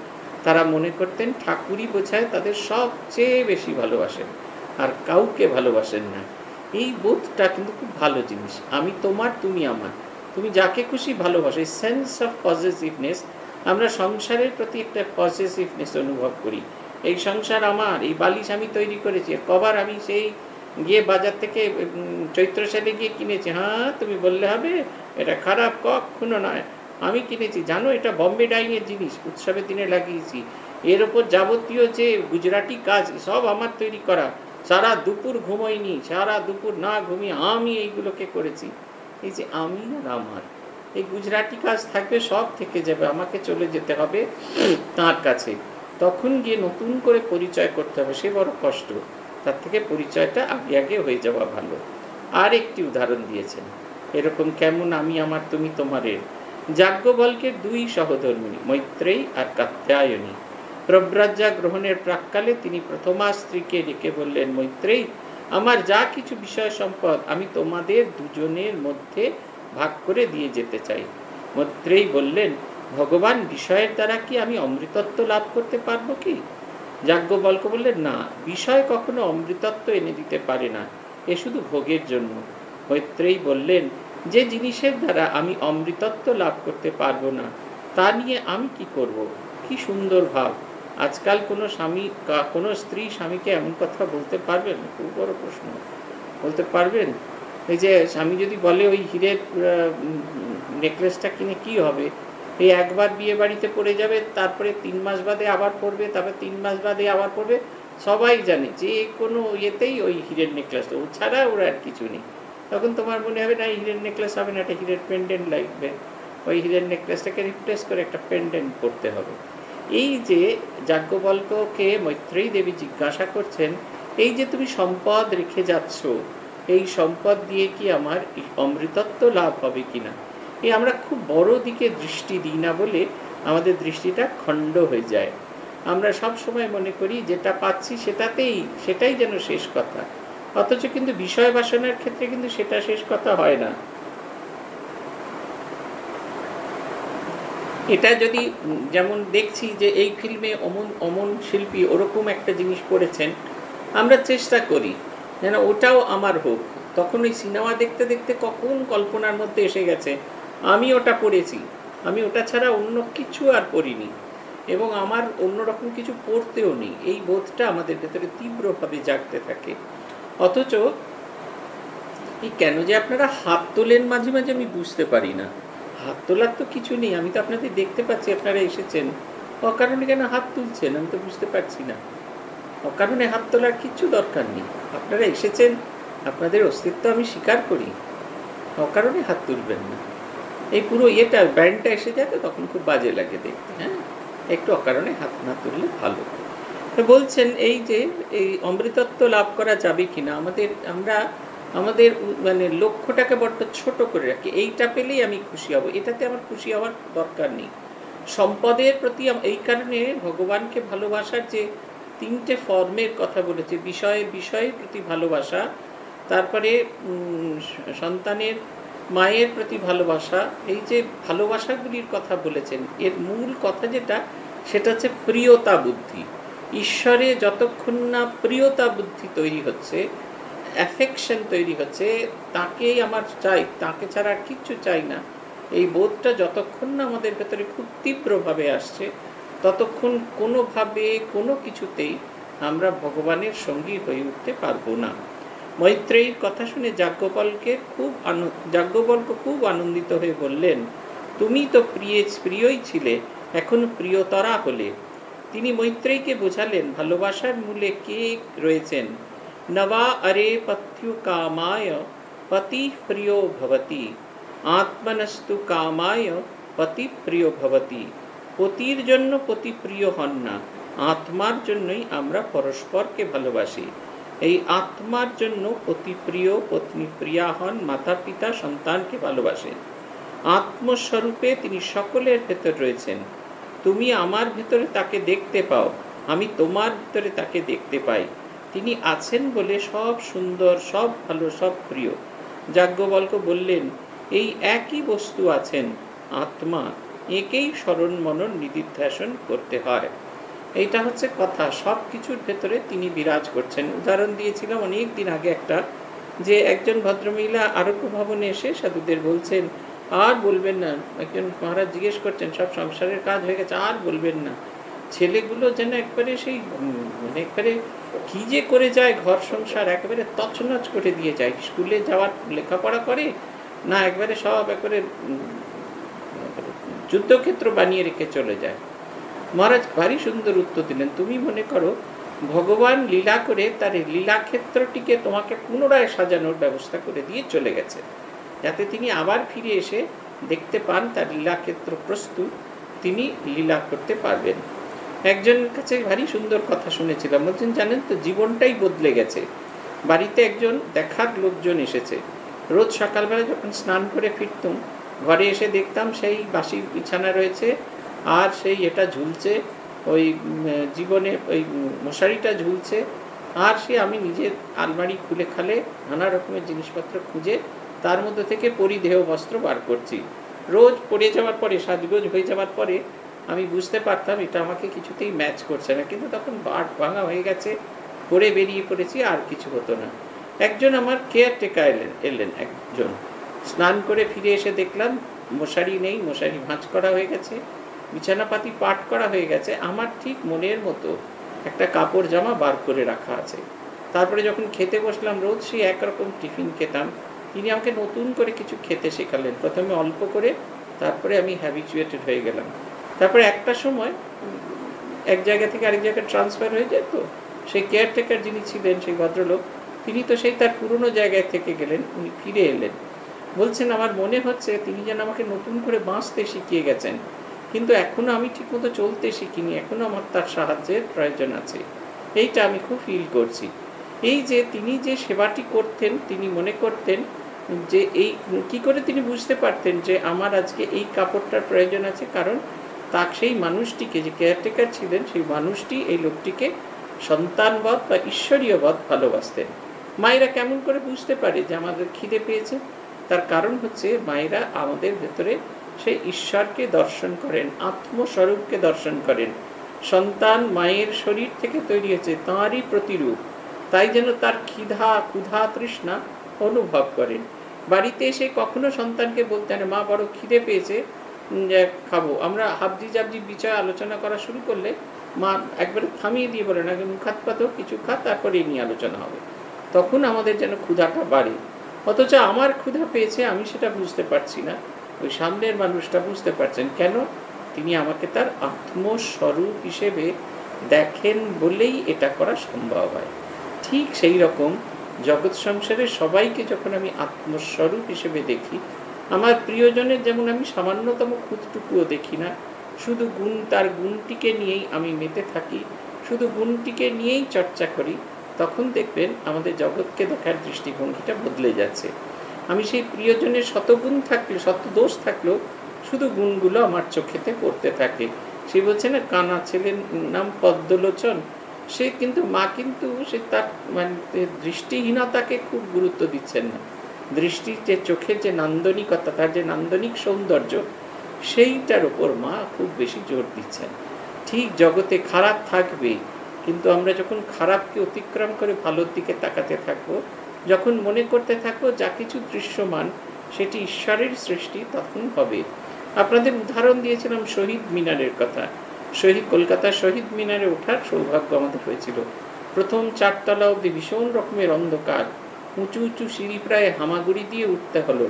तारा मने करतेन ठाकुरई बोझाय तादेर सबचेये बेशी भालोबासेन आर काउके भालोबासेन ना एई बोधटा किन्तु खूब भालो जिनिस आमि तोमार तुमि आमार तुमि जाके खुशी भालोबासो सेंस अफ पजेसिवनेस आमरा संसारेर प्रति एकटा पजेसिवनेस अनुभव करी एई संसार आमार एई बालिश आमि तैरि करेछि कबार आमि सेई গিয়ে বাজার থেকে চৈত্রশালে গিয়ে কিনেছি হ্যাঁ তুমি বললে হবে এটা খারাপ কখনো নয় আমি কিনেছি জানো এটা বম্বে ডাইংয়ের জিনিস উৎসবের দিনে লাগিয়েছি এর উপর যাবতীয় যে গুজরাটি কাজ সব আমার তৈরি করা সারা দুপুর ঘুমোইনি সারা দুপুর না ঘুমিয়ে আমি এইগুলোকে করেছি এই যে আমি আর আমার এই গুজরাটি কাজ থাকবে সব থেকে যাবে আমাকে চলে যেতে হবে তার কাছে তখন গিয়ে নতুন করে পরিচয় করতে হবে সে বড় কষ্ট তার থেকে পরিচয়টা আগে আগে হয়ে যাওয়া ভালো আর একটি উদাহরণ দিয়েছেন এরকম কেমন আমি আমার তুমি তোমারে याज्ञवल्क्य दुई सहधर्मिणी मैत्रेयी और कात्यायनी प्रब्राजिका ग्रहणेर प्राक्काले प्रथमा स्त्री के डेके बोलें मैत्रेयी आमार जा किछु विषय सम्पद आमी तोमादेर दुजोनेर मध्ये भाग करे दिए जेते चाई मैत्रेयी बोलें भगवान विषयेर द्वारा कि आमी अमृतत्व लाभ करते पारबो कि याज्ञवल्क्य बोलें ना विषय कखनो अमृतत्व एने दिते पारे ना ए शुधु भोगेर जन्य मैत्रेयी बोलें যে জিনিসের দ্বারা আমি অমৃতত্ব লাভ করতে পারবো না তা নিয়ে আমি কি করব কি সুন্দর ভাব আজকাল কোনো স্বামী কোনো স্ত্রী স্বামীকে এমন কথা বলতে পারবেন খুব বড় প্রশ্ন বলতে পারবেন এই যে স্বামী যদি বলে ওই হীরের নেকলেসটা কিনে কি হবে এই একবার বিয়ে বাড়িতে পড়ে যাবে তারপরে 3 মাস বাদে আবার পড়বে তারপরে 3 মাস বাদে আবার পড়বে সবাই জানে যে কোনো ইয়েতেই ওই হীরের নেকলেসটা ও ছাড়া ওর আর কিছু নেই তখন তোমার মনে হবে না হিরের নেকলেস হবে না একটা হিরের পেন্ডেন্ট লাগবে ওই হিরের নেকলেসটাকে রিপ্লেস করে একটা পেন্ডেন্ট করতে হবে এই যে যাজ্ঞবল্ক্যকে মৈত্রেয়ী দেবী জিজ্ঞাসা করছেন এই যে তুমি সম্পদ রেখে যাচ্ছ এই সম্পদ দিয়ে কি আমার অমৃতত্ব লাভ হবে কিনা এই আমরা খুব বড় দিকে দৃষ্টি দিই না বলে আমাদের দৃষ্টিটা খণ্ড হয়ে যায় আমরা সব সময় মনে করি যেটা পাচ্ছি সেটাই যেন শেষ কথা অথচ কিন্তু বিষয় বাসনার ক্ষেত্রে কিন্তু সেটা শেষ কথা হয় না এটা যদি যেমন দেখছি যে এই ফিল্মে অমন শিল্পী ওরকম একটা জিনিস করেছেন আমরা চেষ্টা করি যেন ওটাও আমার হোক তখন ওই সিনেমা দেখতে দেখতে কখন কল্পনার মধ্যে এসে গেছে আমি ওটা পড়েছি আমি ওটা ছাড়া অন্য কিছু আর পড়িনি এবং আমার অন্যরকম কিছু পড়তেও নেই এই বোধটা আমাদের ভেতরে তীব্রভাবে জাগতে থাকে অথচ কেন যে আপনারা হাত তোলেন মাঝে মাঝে আমি বুঝতে পারি না। হাত তোলার তো কিছু নেই, আমি তো আপনাদের দেখতে পাচ্ছি আপনারা এসেছেন, অকারণে কেন হাত তুলছেন আমি তো বুঝতে পারছি না। অকারণে হাত তোলার কিচ্ছু দরকার নেই, আপনারা এসেছেন, আপনাদের অস্তিত্ব আমি স্বীকার করি, অকারণে হাত তুলবেন না। এই পুরো ইয়েটা ব্যান্ডটা এসে যায় তো তখন খুব বাজে লাগে দেখতে, হ্যাঁ একটু অকারণে হাত না তুললে ভালো। তো বলছেন এই যে এই অমৃতত্ব লাভ করা যাবে কিনা, আমরা আমাদের মানে লক্ষ্যটাকে বড্ড ছোট করে রাখি, এইটা পেলেই আমি খুশি হব, এটাতে আমার খুশি হওয়ার দরকার নেই। সম্পদের প্রতি এই কারণে ভগবানকে ভালোবাসার যে তিনটে ফর্মের কথা বলেছে, বিষয়ের প্রতি ভালোবাসা, তারপরে সন্তানের মায়ের প্রতি ভালোবাসা, এই যে ভালোবাসাগুলির কথা বলেছেন এর মূল কথা যেটা সেটা হচ্ছে প্রিয়তা বুদ্ধি। ঈশ্বরে যতক্ষণ না প্রিয়তা বুদ্ধি তৈরি হচ্ছে, অ্যাফেকশন তৈরি হচ্ছে, তাকেই আমার চাই, তাকে ছাড়া আর কিচ্ছু চাই না, এই বোধটা যতক্ষণ না আমাদের ভেতরে খুব তীব্রভাবে আসছে ততক্ষণ কোনোভাবে কোনো কিছুতেই আমরা ভগবানের সঙ্গী হয়ে উঠতে পারবো না। মৈত্রেয়ীর কথা শুনে যাজ্ঞবল্ক্য খুব আনন্দিত হয়ে বললেন, তুমি তো প্রিয়ই ছিলে, এখন প্রিয়তরা হলে। তিনি মৈত্রেয়ীকে বোঝালেন ভালোবাসার মূলে কে রয়েছেন। নবা আরে পথ্যু কামায় পতি প্রিয় ভবতি আত্মনস্তু কামায় পতি প্রিয় ভবতি। পতির জন্য পতি প্রিয় হন না, আত্মার জন্যই আমরা পরস্পরকে ভালোবাসি। এই আত্মার জন্য পতি প্রিয় পত্নী প্রিয়া হন, মাতা পিতা সন্তানকে ভালোবাসেন। আত্মস্বরূপে তিনি সকলের ভেতর রয়েছেন, তুমি আমার ভেতরে তাকে দেখতে পাও, আমি তোমার ভেতরে তাকে দেখতে পাই, তিনি আছেন বলে সব সুন্দর, সব ভালো, সব প্রিয়। যাজ্ঞবল্ক্য বললেন এই একই বস্তু আছেন আত্মা, একেই স্মরণ মনন নিদিধ্যাসন করতে হয়। এইটা হচ্ছে কথা, সব কিছুর ভেতরে তিনি বিরাজ করছেন। উদাহরণ দিয়েছিলাম অনেক দিন আগে একটা, যে একজন ভদ্রমহিলা আরোগ্য ভবনে এসে সাধুদের বলছেন আর বলবেন না, একজন মহারাজ জিজ্ঞেস করছেন সব সংসারের কাজ হয়ে গেছে আর বলবেন না, ছেলেগুলো যেন একবারে সেই মানে একবারে কী যে করে যায়, ঘর সংসার একবারে তছনছ করে দিয়ে যায়, স্কুলে যাওয়ার লেখাপড়া করে না, একবারে সব একবারে যুদ্ধক্ষেত্র বানিয়ে রেখে চলে যায়। মহারাজ ভারী সুন্দর উত্তর দিলেন, তুমি মনে করো ভগবান লীলা করে তার লীলাক্ষেত্রটিকে তোমাকে পুনরায় সাজানোর ব্যবস্থা করে দিয়ে চলে গেছে, যাতে তিনি আবার ফিরে এসে দেখতে পান তার লীলাক্ষেত্র প্রস্তুত, তিনি লীলা করতে পারবেন। একজনের কাছে ভারী সুন্দর কথা শুনেছিলাম, বলছেন জানেন তো জীবনটাই বদলে গেছে। বাড়িতে একজন দেখার লোকজন এসেছে, রোজ সকালবেলা যখন স্নান করে ফিরতুম ঘরে এসে দেখতাম সেই বাসি বিছানা রয়েছে, আর সেই এটা ঝুলছে, ওই জীবনে ওই মশারিটা ঝুলছে, আর সে আমি নিজের আলমারি খুলে খালে নানা রকমের জিনিসপত্র খুঁজে তার মধ্যে থেকে পরিধেয় বস্ত্র বার করছি। রোজ পরে যাওয়ার পরে, সাজগোজ হয়ে যাওয়ার পরে আমি বুঝতে পারতাম এটা আমাকে কিছুতেই ম্যাচ করছে না, কিন্তু তখন বাট ভাঙা হয়ে গেছে, পরে বেরিয়ে পড়েছি, আর কিছু হতো না। একজন আমার কেয়ারটেকার এলেন, একজন স্নান করে ফিরে এসে দেখলাম মশারি নেই, মশারি ভাঁজ করা হয়ে গেছে, বিছানাপাতি পাট করা হয়ে গেছে, আমার ঠিক মনের মতো একটা কাপড় জামা বার করে রাখা আছে। তারপরে যখন খেতে বসলাম, রোজ সেই একরকম টিফিন খেতাম, তিনি আমাকে নতুন করে কিছু খেতে শেখালেন, প্রথমে অল্প করে, তারপরে আমি হ্যাবিচুয়েটেড হয়ে গেলাম। তারপরে একটা সময় এক জায়গা থেকে আরেক জায়গায় ট্রান্সফার হয়ে যেত, সেই কেয়ারটেকার যিনি ছিলেন সেই ভদ্রলোক তিনি তো সেই তার পুরনো জায়গায় থেকে গেলেন, উনি ফিরে এলেন। বলছেন আমার মনে হচ্ছে তিনি যেন আমাকে নতুন করে বাঁচতে শিখিয়ে গেছেন, কিন্তু এখনও আমি ঠিকমতো চলতে শিখিনি, এখনও আমার তার সাহায্যের প্রয়োজন আছে, এইটা আমি খুব ফিল করছি। এই যে তিনি যে সেবাটি করতেন, তিনি মনে করতেন যে এই কী করে তিনি বুঝতে পারতেন যে আমার আজকে এই কাপড়টার প্রয়োজন আছে, কারণ তার সেই মানুষটিকে যে কেয়ারটেকার ছিলেন সেই মানুষটি এই লোকটিকে সন্তানবৎ বা ঈশ্বরীয়বৎ ভালোবাসতেন। মায়েরা কেমন করে বুঝতে পারে যে আমাদের খিদে পেয়েছে, তার কারণ হচ্ছে মায়েরা আমাদের ভেতরে সেই ঈশ্বরকে দর্শন করেন, আত্মস্বরূপকে দর্শন করেন। সন্তান মায়ের শরীর থেকে তৈরি হয়েছে, তাঁরই প্রতিরূপ, তাই যেন তার ক্ষুধা তৃষ্ণা অনুভব করেন। বাড়িতে এসে কখনো সন্তানকে বলতে হয় মা বড় খিদে পেয়েছে খাবো, আমরা হাবজি জাবজি বিষয়ে আলোচনা করা শুরু করলে মা একবারে থামিয়ে দিয়ে বলেন আগে মুখাত পাত কিছু খা, তারপরে এই নিয়ে আলোচনা হবে, তখন আমাদের যেন ক্ষুধাটা বাড়ে। অথচ আমার ক্ষুধা পেয়েছে, আমি সেটা বুঝতে পারছি না, ওই সামনের মানুষটা বুঝতে পারছেন। কেন? তিনি আমাকে তার আত্মস্বরূপ হিসেবে দেখেন বলেই এটা করা সম্ভব হয়। ঠিক সেই রকম জগৎ সংসারের সবাইকে যখন আমি আত্মস্বরূপ হিসেবে দেখি, আমার প্রিয়জনের যেমন আমি সামান্যতম খুঁতটুকুও দেখি না, শুধু গুণ, তার গুণটিকে নিয়েই আমি মেতে থাকি, শুধু গুণটিকে নিয়েই চর্চা করি, তখন দেখবেন আমাদের জগৎকে দেখার দৃষ্টিভঙ্গিটা বদলে যাচ্ছে। আমি সেই প্রিয়জনের শতগুণ থাকলেও, শতদোষ থাকলেও, শুধু গুণগুলো আমার চোখেতে পড়তে থাকে। সে বলছে না, কানা ছেলের নাম পদ্মলোচন, সে কিন্তু মা কিন্তু সে তার মানে দৃষ্টিহীনতাকে খুব গুরুত্ব দিচ্ছেন না। দৃষ্টির যে চোখের যে নান্দনিকতা, তার যে নান্দনিক সৌন্দর্য, সেইটার ওপর মা খুব বেশি জোর দিচ্ছেন। ঠিক জগতে খারাপ থাকবে, কিন্তু আমরা যখন খারাপকে অতিক্রম করে ভালোর দিকে তাকাতে থাকবো, যখন মনে করতে থাকবো যা কিছু দৃশ্যমান সেটি ঈশ্বরের সৃষ্টি, তখন হবে। আপনাদের উদাহরণ দিয়েছিলাম শহীদ মিনারের কথা। কলকাতার শহীদ মিনারে ওঠার সৌভাগ্য আমাদের হয়েছিল। প্রথম চারতলা অবধি ভীষণ রকমের অন্ধকার, উঁচু উঁচু সিঁড়ি প্রায় হামাগুড়ি দিয়ে উঠতে হলো।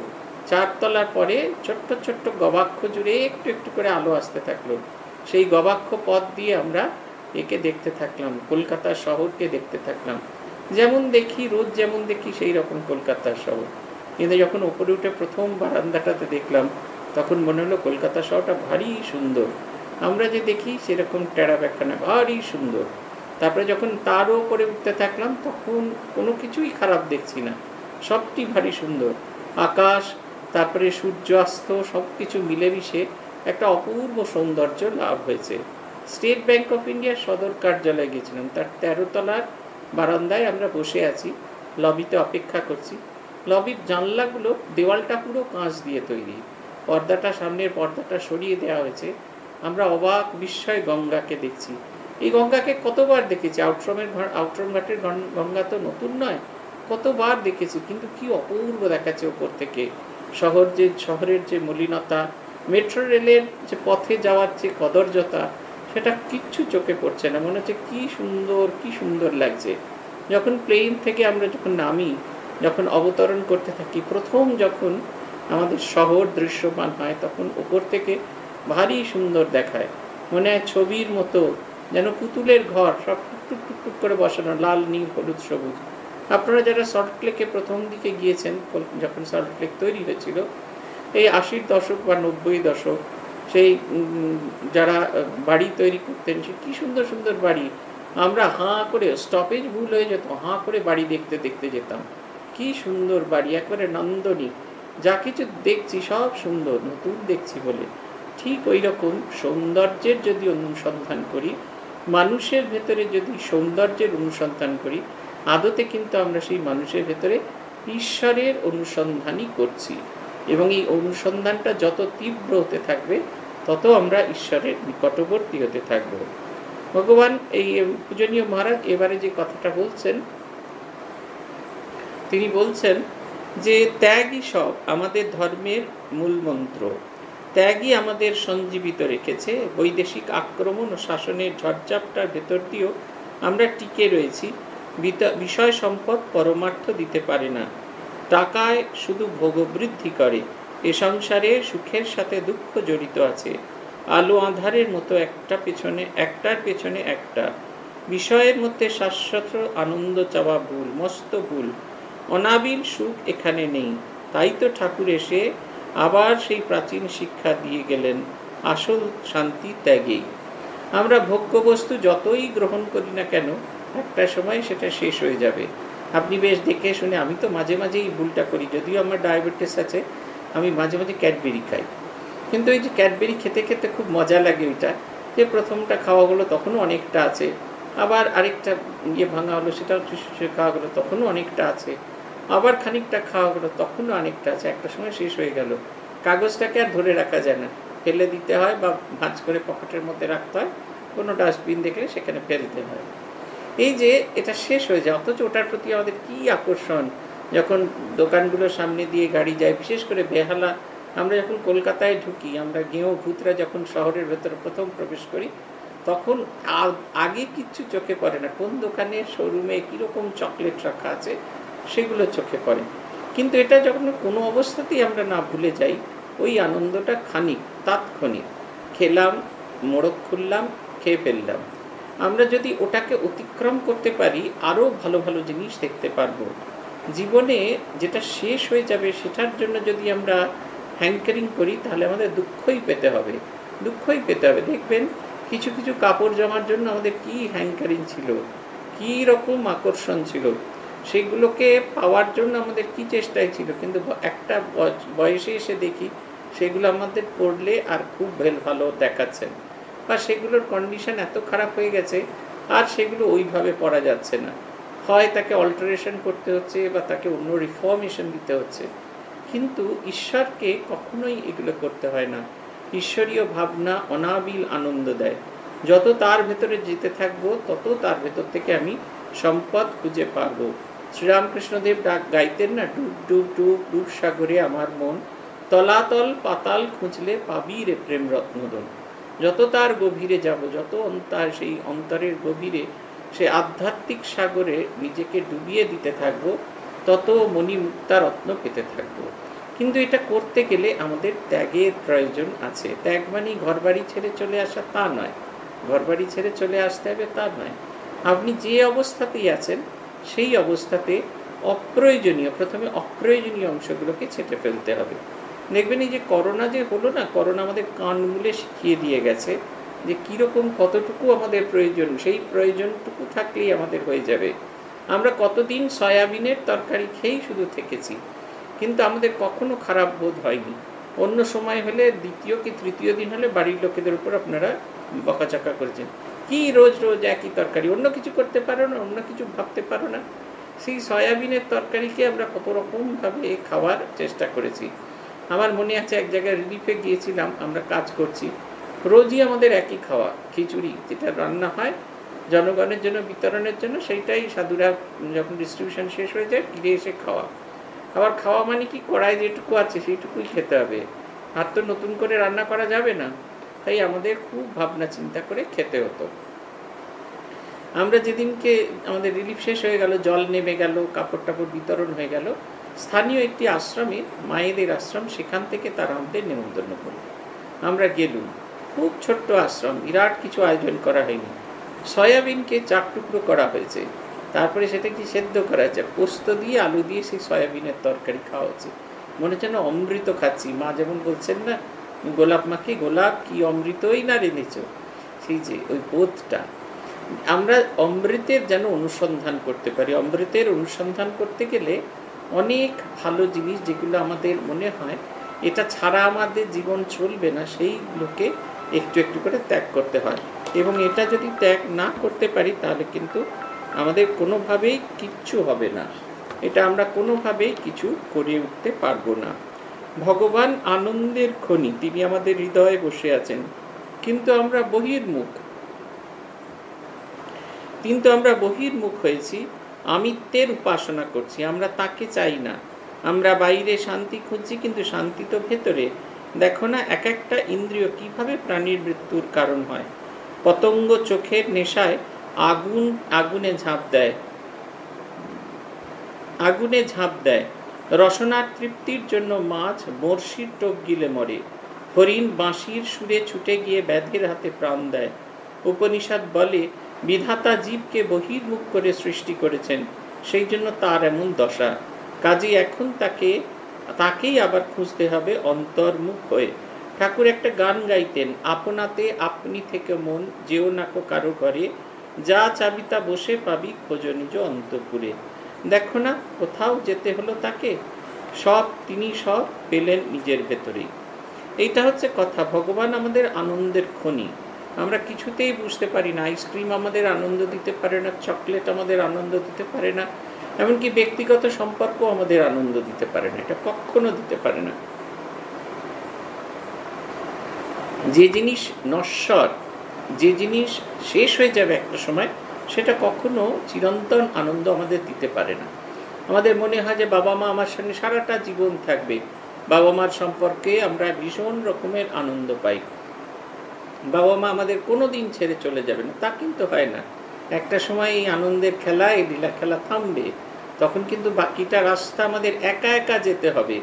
চারতলার পরে ছোট্ট ছোট্ট গবাক্ষ জুড়ে একটু একটু করে আলো আসতে থাকলো। সেই গবাক্ষ পথ দিয়ে আমরা একে দেখতে থাকলাম, কলকাতা শহরকে দেখতে থাকলাম। যেমন দেখি রোজ, যেমন দেখি সেই রকম কলকাতা শহর। কিন্তু যখন ওপরে উঠে প্রথম বারান্দাটাতে দেখলাম, তখন মনে হলো কলকাতা শহরটা ভারী সুন্দর, আমরা যে দেখি সেরকম টেরা ব্যাখ্যানা ভারী সুন্দর। তারপরে যখন তারও ওপরে উঠতে থাকলাম, তখন কোনো কিছুই খারাপ দেখছি না, সবটি ভারী সুন্দর। আকাশ, তারপরে সূর্যাস্ত, সব কিছু মিলেমিশে একটা অপূর্ব সৌন্দর্য লাভ হয়েছে। স্টেট ব্যাঙ্ক অফ ইন্ডিয়ার সদর কার্যালয়ে গেছিলাম, তার 13 তলার বারান্দায় আমরা বসে আছি, লবিতে অপেক্ষা করছি। লবির জানলাগুলো, দেওয়ালটা পুরো কাঁচ দিয়ে তৈরি, পর্দাটা, সামনের পর্দাটা সরিয়ে দেওয়া হয়েছে। আমরা অবাক বিস্ময়ে গঙ্গাকে দেখছি। এই গঙ্গাকে কতবার দেখেছি, আউটরুম ঘাটের গঙ্গা তো নতুন নয়, কতবার দেখেছি, কিন্তু কি অপূর্ব দেখাচ্ছে ওপর থেকে। শহরের যে মলিনতা, মেট্রো রেলের যে পথে যাওয়ার যে কদর্যতা, সেটা কিচ্ছু চোখে পড়ছে না, মনে হচ্ছে কি সুন্দর লাগছে। যখন প্লেন থেকে আমরা যখন নামি, যখন অবতরণ করতে থাকি, প্রথম যখন আমাদের শহর দৃশ্যমান হয়, তখন ওপর থেকে ভারী সুন্দর দেখায়, মনে হয় ছবির মতো, যেন পুতুলের ঘর, সব টুকটুক টুকটুক করে বসানো, লাল, নীল, হলুদ, সবুজ। আপনারা যারা সল্টলেকে প্রথম দিকে গিয়েছেন, যখন সল্টলেক তৈরি হয়েছিল এই 80-র দশক বা 90-র দশক, সেই যারা বাড়ি তৈরি করতেন, সে কী সুন্দর সুন্দর বাড়ি, আমরা হাঁ করে, স্টপেজ ভুল হয়ে যেত, হাঁ করে বাড়ি দেখতে দেখতে যেতাম। কি সুন্দর বাড়ি, একবারে নান্দনিক, যা কিছু দেখছি সব সুন্দর, নতুন দেখছি বলে। ঠিক ওই রকম সৌন্দর্যের যদি অনুসন্ধান করি, মানুষের ভেতরে যদি সৌন্দর্যের অনুসন্ধান করি, আদতে কিন্তু আমরা সেই মানুষের ভেতরে ঈশ্বরের অনুসন্ধানই করছি। এবং এই অনুসন্ধানটা যত তীব্র হতে থাকবে, তত আমরা ঈশ্বরের নিকটবর্তী হতে থাকব। ভগবান এই পূজনীয় মহারাজ এবারে যে কথাটা বলছেন, তিনি বলছেন যে ত্যাগই সব আমাদের ধর্মের মূল মন্ত্র, ত্যাগই আমাদের সঞ্জীবিত রেখেছে। বৈদেশিক আক্রমণ ও শাসনের ঝড়ঝাপটার ভেতর দিয়েও আমরা টিকে রয়েছি। বিষয় সম্পদ পরমার্থ দিতে পারে না, টাকায় শুধু ভোগবৃদ্ধি করে। এ সংসারে সুখের সাথে দুঃখ জড়িত আছে, আলো আঁধারের মতো একটার পেছনে একটা। বিষয়ের মধ্যে শাশ্বত আনন্দ চাওয়া ভুল, মস্ত ভুল। অনাবিল সুখ এখানে নেই, তাই তো ঠাকুর এসে আবার সেই প্রাচীন শিক্ষা দিয়ে গেলেন, আসল শান্তি ত্যাগেই। আমরা ভোগ্যবস্তু যতই গ্রহণ করি না কেন, একটা সময় সেটা শেষ হয়ে যাবে। আপনি বেশ দেখে শুনে, আমি তো মাঝে মাঝে এই ভুলটা করি, যদিও আমার ডায়াবেটিস আছে, আমি মাঝে মাঝে ক্যাডবেরি খাই। কিন্তু এই যে ক্যাডবেরি খেতে খেতে খুব মজা লাগে, ওইটা যে প্রথমটা খাওয়া হলো তখনও অনেকটা আছে, আবার আরেকটা ইয়ে ভাঙা হলো, সেটাও শুষে খাওয়া হলো, তখনও অনেকটা আছে, আবার খানিকটা খাওয়া হলো, তখনও অনেকটা আছে, একটা সময় শেষ হয়ে গেল। কাগজটাকে আর ধরে রাখা যায় না, ফেলে দিতে হয় বা ভাঁজ করে পকেটের মধ্যে রাখতে হয়, কোনো ডাস্টবিন দেখলে সেখানে ফেলতে হয়। এই যে এটা শেষ হয়ে যায়, অথচ ওটার প্রতি আমাদের কী আকর্ষণ। যখন দোকানগুলোর সামনে দিয়ে গাড়ি যায়, বিশেষ করে বেহালা, আমরা যখন কলকাতায় ঢুকি, আমরা গেঁয়ো ভূতরা যখন শহরের ভেতরে প্রথম প্রবেশ করি, তখন আগে কিচ্ছু চোখে পড়ে না, কোন দোকানে শোরুমে কীরকম চকলেট রাখা আছে সেগুলো চোখে পড়ে। কিন্তু এটা যখন কোনো অবস্থাতেই আমরা না ভুলে যাই, ওই আনন্দটা খানিক তাৎক্ষণিক, খেলাম, মোড়ক খুললাম, খেয়ে ফেললাম। আমরা যদি ওটাকে অতিক্রম করতে পারি আরও ভালো ভালো জিনিস দেখতে পারব। জীবনে যেটা শেষ হয়ে যাবে সেটার জন্য যদি আমরা হ্যাঙ্কারিং করি তাহলে আমাদের দুঃখই পেতে হবে। দেখবেন কিছু কিছু কাপড় জমার জন্য আমাদের কী হ্যাঙ্কারিং ছিল, কী রকম আকর্ষণ ছিল, সেগুলোকে পাওয়ার জন্য আমাদের কী চেষ্টাই ছিল। কিন্তু একটা বয়সে এসে দেখি সেগুলো আমাদের পড়লে আর খুব ভালো দেখাচ্ছে বা সেগুলোর কন্ডিশন এত খারাপ হয়ে গেছে আর সেগুলো ওইভাবে পড়া যাচ্ছে না, হয় তাকে অল্টারেশন করতে হচ্ছে বা তাকে অন্য রিফর্মেশন দিতে হচ্ছে। কিন্তু ঈশ্বরকে কখনোই এগুলো করতে হয় না। ঈশ্বরীয় ভাবনা অনাবিল আনন্দ দেয়। যত তার ভেতরে যেতে থাকবো তত তার ভেতর থেকে আমি সম্পদ খুঁজে পাব। শ্রীরামকৃষ্ণদেব ডাক গাইতেন না, ডুব ডুব ডুব ডুব সাগরে আমার মন, তলাতল পাতাল খুঁজলে পাবি রে প্রেম রত্নদন। যত তার গভীরে যাব, যত সেই অন্তরের গভীরে সে আধ্যাত্মিক সাগরে নিজেকে ডুবিয়ে দিতে থাকবো, তত মণিমুক্তা রত্ন পেতে থাকবো। কিন্তু এটা করতে গেলে আমাদের ত্যাগের প্রয়োজন আছে। ত্যাগ মানে ঘরবাড়ি ছেড়ে চলে আসা তা নয়, ঘরবাড়ি ছেড়ে চলে আসতে হবে তা নয়। আপনি যে অবস্থাতেই আছেন সেই অবস্থাতে প্রথমে অপ্রয়োজনীয় অংশগুলোকে ছেঁটে ফেলতে হবে। দেখবেন এই যে করোনা যে হলো না, করোনা আমাদের কান মূলে শিখিয়ে দিয়ে গেছে যে কীরকম কতটুকু আমাদের প্রয়োজন, সেই প্রয়োজনটুকু থাকলেই আমাদের হয়ে যাবে। আমরা কতদিন সয়াবিনের তরকারি খেয়েই শুধু থেকেছি, কিন্তু আমাদের কখনো খারাপ বোধ হয়নি। অন্য সময় হলে দ্বিতীয় কি তৃতীয় দিন হলে বাড়ির লোকেদের উপর আপনারা বকাচাকা করেছেন, কি রোজ রোজ একই তরকারি, অন্য কিছু করতে পারো না, অন্য কিছু ভাবতে পারো না। সেই সয়াবিনের তরকারিকে আমরা কত রকমভাবে খাওয়ার চেষ্টা করেছি। আমার মনে আছে এক জায়গায় রিলিফে গিয়েছিলাম, আমরা কাজ করছি, রোজই আমাদের একই খাওয়া, খিচুড়ি যেটা রান্না হয় জনগণের জন্য বিতরণের জন্য, সেইটাই সাধুরা যখন ডিস্ট্রিবিউশন শেষ হয়ে যায় ফিরে এসে খাওয়া। আবার খাওয়া মানে কি, কড়াই যেটুকু আছে সেইটুকুই খেতে হবে, আর তো নতুন করে রান্না করা যাবে না। তাই আমাদের খুব ভাবনা চিন্তা করে খেতে হতো। আমরা যেদিনকে আমাদের রিলিফ শেষ হয়ে গেল, জল নেমে গেল, কাপড় টাপড় বিতরণ হয়ে গেল, স্থানীয় একটি আশ্রমে, মায়েদের আশ্রম, সেখান থেকে তারা আমাদের নিমন্ত্রণ করল। আমরা গেলুম, খুব ছোট্ট আশ্রম, বিরাট কিছু আয়োজন করা হয়নি। সয়াবিনকে 4 টুকরো করা হয়েছে, তারপরে সেটাকে সেদ্ধ করা হয়েছে, পোস্ত দিয়ে আলু দিয়ে সেই সয়াবিনের তরকারি খাওয়া হচ্ছে। মনে হচ্ছে না অমৃত খাচ্ছি। মা যেমন বলছেন না, গোলাপ মাখে গোলাপ কি অমৃতই না রেঁধেছ, সেই যে ওই বোধটা। আমরা অমৃতের যেন অনুসন্ধান করতে পারি। অমৃতের অনুসন্ধান করতে গেলে অনেক ভালো জিনিস যেগুলো আমাদের মনে হয় এটা ছাড়া আমাদের জীবন চলবে না, সেইগুলোকে একটু একটু করে ত্যাগ করতে হয়। এবং এটা যদি ত্যাগ না করতে পারি তাহলে কিন্তু আমাদের কোনোভাবেই কিচ্ছু হবে না, এটা আমরা কোনোভাবেই কিছু করে উঠতে পারবো না। ভগবান আনন্দের খনি, তিনি আমাদের হৃদয়ে বসে আছেন, কিন্তু আমরা বহির্মুখ হয়েছি, আমিত্বের উপাসনা করছি, আমরা তাকে চাই না। আমরা বাইরে শান্তি খুঁজছি, কিন্তু শান্তি তো ভেতরে। দেখো না এক একটা ইন্দ্রিয় কিভাবে প্রাণীর মৃত্যুর কারণ হয়। পতঙ্গ চোখের নেশায় আগুনে ঝাঁপ দেয়। রসনার তৃপ্তির জন্য মাছ বড়শির টোপ গিলে মরে। হরিণ বাঁশির সুরে ছুটে গিয়ে ব্যাধের হাতে প্রাণ দেয়। উপনিষদ বলে বিধাতা জীবকে বহির্মুখ করে সৃষ্টি করেছেন, সেই জন্য তার এমন দশা। কাজেই এখন তাকেই আবার খুঁজতে হবে অন্তর্মুখ হয়ে। ঠাকুর একটা গান গাইতেন, আপনাতে আপনি থেকে মন যেও নাকো কারো ঘরে, যা চাবি তা বসে পাবি খোঁজ নিজ অন্তপুরে। দেখো না কোথাও যেতে হলো তাকে, তিনি সব পেলেন নিজের ভেতরেই। এইটা হচ্ছে কথা। ভগবান আমাদের আনন্দের খনি, আমরা কিছুতেই বুঝতে পারি না। আইসক্রিম আমাদের আনন্দ দিতে পারে না, চকলেট আমাদের আনন্দ দিতে পারে না, এমনকি ব্যক্তিগত সম্পর্ক আমাদের আনন্দ দিতে পারে না, এটা কখনো দিতে পারে না। যে জিনিস নশ্বর, যে জিনিস শেষ হয়ে যাবে একটা সময়, সেটা কখনো চিরন্তন আনন্দ আমাদের দিতে পারে না। আমাদের মনে হয় যে বাবা মা আমার সঙ্গে সারাটা জীবন থাকবে, বাবা মার সম্পর্কে আমরা ভীষণ রকমের আনন্দ পাই, বাবা মা আমাদের কোনো দিন ছেড়ে চলে যাবে না, তা কিন্তু হয় না। একটা সময় এই আনন্দের খেলা, এই লীলা খেলা থামবে। তখন কিন্তু বাকিটা রাস্তা আমাদের একা একা যেতে হবে।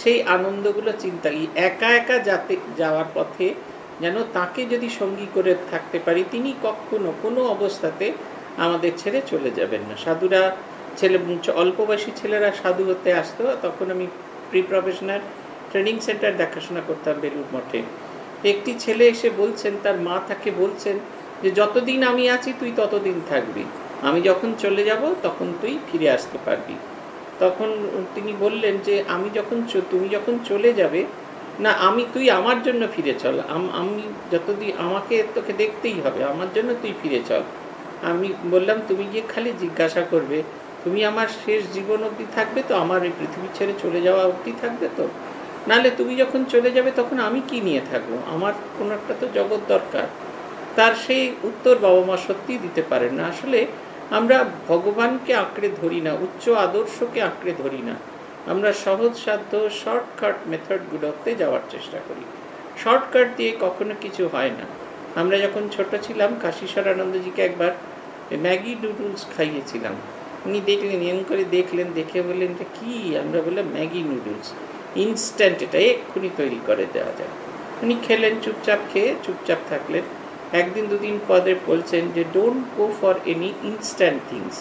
সেই আনন্দগুলো চিন্তা এই একা একা যাতে যাওয়ার পথে যেন তাকে যদি সঙ্গী করে থাকতে পারি, তিনি কখনো কোনো অবস্থাতে আমাদের ছেড়ে চলে যাবেন না। সাধুরা অল্প বয়সী ছেলেরা সাধু হতে আসতো, তখন আমি প্রি প্রফেশনাল ট্রেনিং সেন্টার দেখাশোনা করতাম বেলুড় মঠে। একটি ছেলে এসে বলছেন, তার মা তাকে বলছেন যে যতদিন আমি আছি তুই ততদিন থাকবি, আমি যখন চলে যাব তখন তুই ফিরে আসতে পারবি। তখন তিনি বললেন যে তুমি যখন চলে যাবে না, তুই আমার জন্য ফিরে চল, আমি যতদিন আমাকে তোকে দেখতেই হবে, আমার জন্য তুই ফিরে চল। আমি বললাম তুমি গিয়ে খালি জিজ্ঞাসা করবে তুমি আমার শেষ জীবন অবধি থাকবে তো, আমার এই পৃথিবী ছেড়ে চলে যাওয়া অবধি থাকবে তো, নাহলে তুমি যখন চলে যাবে তখন আমি কি নিয়ে থাকবো, আমার কোনো একটা তো জগৎ দরকার। তার সেই উত্তর বাবা মা সত্যিই দিতে পারেন না। আসলে আমরা ভগবানকে আঁকড়ে ধরি না, উচ্চ আদর্শকে আঁকড়ে ধরি না, আমরা সহজ সাধ্য শর্টকাট মেথডগুলোতে যাওয়ার চেষ্টা করি। শর্টকাট দিয়ে কখনো কিছু হয় না। আমরা যখন ছোট ছিলাম কাশীশ্বরানন্দজিকে একবার ম্যাগি নুডলস খাইয়েছিলাম, উনি দেখলেন, এম করে দেখলেন, দেখে বললেন যে কী, আমরা বললাম ম্যাগি নুডলস ইনস্ট্যান্ট, এটা এক্ষুনি তৈরি করে দেওয়া যায়। উনি খেলেন, চুপচাপ খেয়ে চুপচাপ থাকলেন। একদিন দুদিন পরে বলছেন যে don't go for any instant things,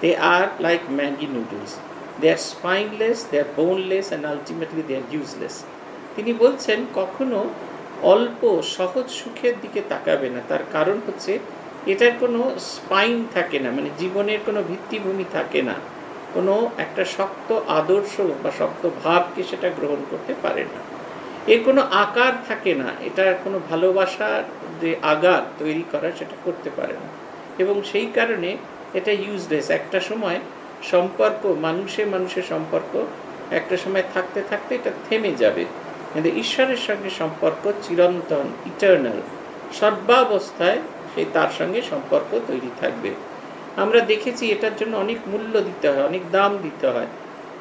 they are like Maggi noodles, they are spineless, they are boneless and ultimately they are useless. তিনি বলছেন কখনো অল্প সহজ সুখের দিকে তাকাবে না, তার কারণ হচ্ছে এটার কোনো স্পাইন থাকে না, মানে জীবনের কোনো ভিত্তিভূমি থাকে না, কোনো একটা শক্ত আদর্শ বা শক্ত ভাবকে সেটা গ্রহণ করতে পারে না, এর কোনো আকার থাকে না, এটার কোনো ভালোবাসার যে আগার তৈরি করা সেটা করতে পারে না, এবং সেই কারণে এটা ইউজলেস। একটা সময় সম্পর্ক, মানুষে মানুষের সম্পর্ক একটা সময় থাকতে থাকতে এটা থেমে যাবে, কিন্তু ঈশ্বরের সঙ্গে সম্পর্ক চিরন্তন, ইটার্নাল, সর্বাবস্থায় সেই তার সঙ্গে সম্পর্ক তৈরি থাকবে। আমরা দেখেছি এটার জন্য অনেক মূল্য দিতে হয়, অনেক দাম দিতে হয়,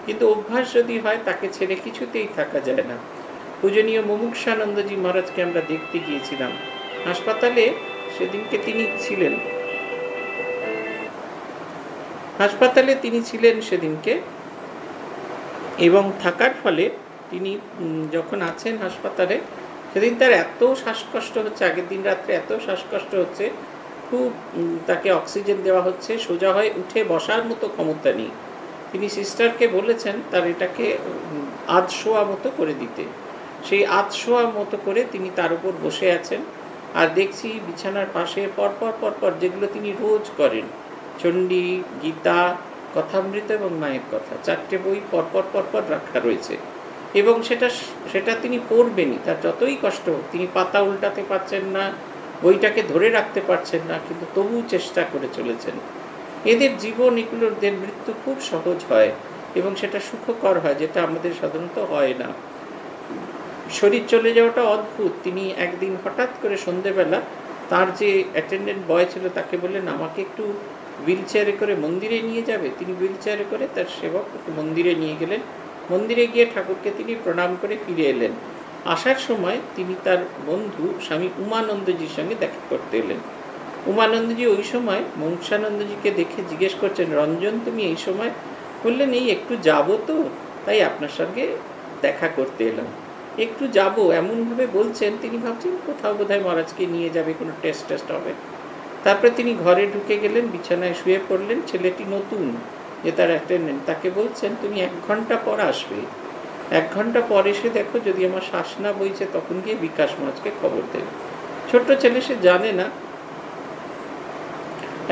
কিন্তু অভ্যাস যদি হয় তাকে ছেড়ে কিছুতেই থাকা যায় না। পূজনীয় মুমুক্ষানন্দ জি মহারাজকে আমরা দেখতে গিয়েছিলাম হাসপাতালে, সেদিনকে তিনি ছিলেন সেদিনকে, এবং থাকার ফলে তিনি যখন আছেন হাসপাতালে সেদিন তার এত শ্বাসকষ্ট হচ্ছে, আগের দিন রাত্রে এত শ্বাসকষ্ট হচ্ছে, খুব তাকে অক্সিজেন দেওয়া হচ্ছে, সোজা হয়ে উঠে বসার মতো ক্ষমতা নেই। তিনি সিস্টারকে বলেছেন তার এটাকে আধশোয়া মতো করে দিতে, সেই আধশোয়া মতো করে তিনি তার উপর বসে আছেন। আর দেখছি বিছানার পাশে পরপর পরপর যেগুলো তিনি রোজ করেন, চন্ডী গীতা, কথামৃত এবং মায়ের কথা, 4টে বই পরপর পরপর রাখা রয়েছে, এবং সেটা তিনি পড়বেনই, তার যতই কষ্ট হোক। তিনি পাতা উল্টাতে পারছেন না, বইটাকে ধরে রাখতে পারছেন না, কিন্তু তবু চেষ্টা করে চলেছেন। এদের জীবন, এগুলোদের মৃত্যু খুব সহজ হয় এবং সেটা সুখকর হয়, যেটা আমাদের সাধারণত হয় না। শরীর চলে যাওয়াটা অদ্ভুত। তিনি একদিন হঠাৎ করে সন্ধেবেলা তার যে অ্যাটেন্ডেন্ট বয় ছিল তাকে বললেন আমাকে একটু হুইল চেয়ারে করে মন্দিরে নিয়ে যাবে। তিনি হুইল চেয়ারে করে তার সেবক মন্দিরে নিয়ে গেলেন, মন্দিরে গিয়ে ঠাকুরকে তিনি প্রণাম করে ফিরে এলেন। আসার সময় তিনি তার বন্ধু স্বামী উমানন্দজির সঙ্গে দেখা করতে এলেন। উমানন্দজি ওই সময় মুমুক্ষানন্দজিকে দেখে জিজ্ঞেস করছেন, রঞ্জন তুমি এই সময়? বললেন এই একটু যাব তো, তাই আপনার সঙ্গে দেখা করতে এলাম, একটু যাব, এমনভাবে বলছেন তিনি ভাবছেন কোথাও বোধহয় মহারাজকে নিয়ে যাবে, কোনো টেস্ট টেস্ট হবে। তারপরে তিনি ঘরে ঢুকে গেলেন, বিছানায় শুয়ে পড়লেন। ছেলেটি নতুন, যে তার অ্যাটেন্ডেন্ট, তাকে বলছেন তুমি 1 ঘন্টা পর আসবে, 1 ঘন্টা পর এসে দেখো, যদি আমার শ্বাস না বইছে তখন গিয়ে বিকাশ মহারাজকে খবর দেবে। ছোট্ট ছেলে, সে জানে না।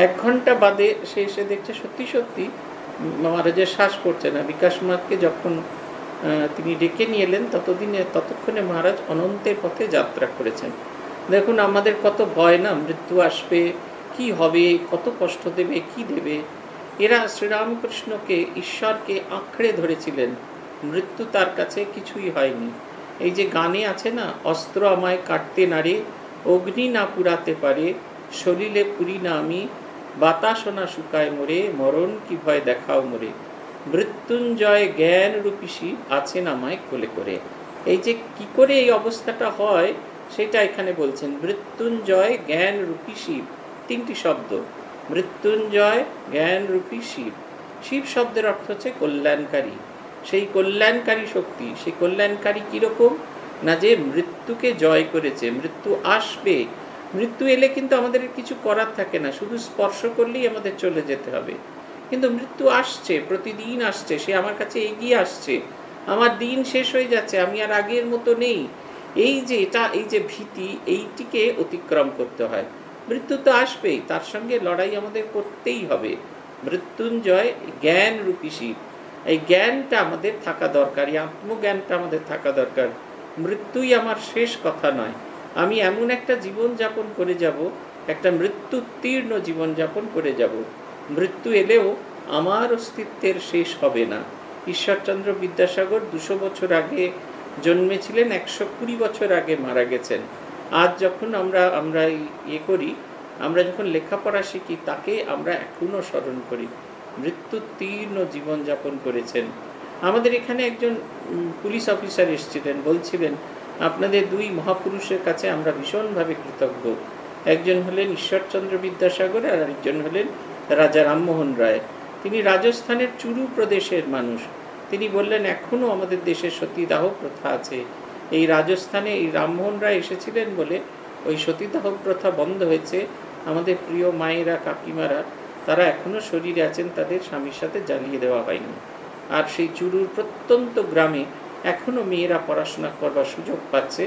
1 ঘন্টা বাদে সে এসে দেখছে সত্যি সত্যি মহারাজের শ্বাস পড়ছে না। বিকাশ মহারাজকে যখন তিনি ডেকে নিয়ে এলেন ততক্ষণে মহারাজ অনন্তের পথে যাত্রা করেছেন। দেখুন আমাদের কত ভয় না, মৃত্যু আসবে, কি হবে, কত কষ্ট দেবে, কি দেবে। এরা শ্রীরামকৃষ্ণকে, ঈশ্বরকে আঁকড়ে ধরেছিলেন, মৃত্যু তার কাছে কিছুই হয়নি। এই যে গানে আছে না, অস্ত্র আমায় কাটতে নারে, অগ্নি না পুরাতে পারে, শরীরে পুরি না আমি, বাতাসও না শুকায় মরে, মরণ কি ভয় দেখাও মরে, মৃত্যুঞ্জয় জ্ঞান রূপিসী আছেন আমায় কোলে করে। এই যে কি করে এই অবস্থাটা হয় সেটা এখানে বলছেন, মৃত্যুঞ্জয় জ্ঞান রূপী শিব, 3টি শব্দ, মৃত্যুঞ্জয় জ্ঞান রূপী শিব। শিব শব্দের অর্থ হচ্ছে কল্যাণকারী। সেই কল্যাণকারী শক্তি, সেই কল্যাণকারী কীরকম না, যে মৃত্যুকে জয় করেছে। মৃত্যু আসবে, মৃত্যু এলে কিন্তু আমাদের কিছু করার থাকে না, শুধু স্পর্শ করলেই আমাদের চলে যেতে হবে। কিন্তু মৃত্যু আসছে, প্রতিদিন আসছে, সে আমার কাছে এগিয়ে আসছে, আমার দিন শেষ হয়ে যাচ্ছে, আমি আর আগের মতো নেই। এই যে এটা, এই যে ভীতি, এইটিকে অতিক্রম করতে হয়। মৃত্যু তো আসবেই, তার সঙ্গে লড়াই আমাদের করতেই হবে। মৃত্যুঞ্জয় জ্ঞান রূপী শিব, এই জ্ঞানটা আমাদের থাকা দরকার, এই আত্মজ্ঞানটা আমাদের থাকা দরকার। মৃত্যুই আমার শেষ কথা নয়, আমি এমন একটা জীবনযাপন করে যাব, একটা মৃত্যুতীর্ণ জীবনযাপন করে যাব। মৃত্যু এলেও আমার অস্তিত্বের শেষ হবে না। ঈশ্বরচন্দ্র বিদ্যাসাগর 200 বছর আগে জন্মেছিলেন, 120 বছর আগে মারা গেছেন। আজ যখন আমরা ইয়ে করি, আমরা যখন লেখাপড়া শিখি, তাকে আমরা এখনও স্মরণ করি। মৃত্যুতীর্ণ জীবনযাপন করেছেন। আমাদের এখানে একজন পুলিশ অফিসার এসেছিলেন, বলছিলেন আপনাদের দুই মহাপুরুষের কাছে আমরা ভীষণভাবে কৃতজ্ঞ। একজন হলেন ঈশ্বরচন্দ্র বিদ্যাসাগর, আর একজন হলেন রাজা রাম মোহন রায়। তিনি রাজস্থানের চুরু প্রদেশের মানুষ। তিনি বললেন এখনও আমাদের দেশে সতীদাহ প্রথা আছে। এই রাজস্থানে এই রামমোহন রায় এসেছিলেন বলে ওই সতীদাহ প্রথা বন্ধ হয়েছে। আমাদের প্রিয় মায়েরা, কাকিমারা, তারা এখনও শরীরে আছেন, তাদের স্বামীর সাথে জ্বালিয়ে দেওয়া হয়নি। আর সেই চুরুর প্রত্যন্ত গ্রামে এখনও মেয়েরা পড়াশোনা করবার সুযোগ পাচ্ছে,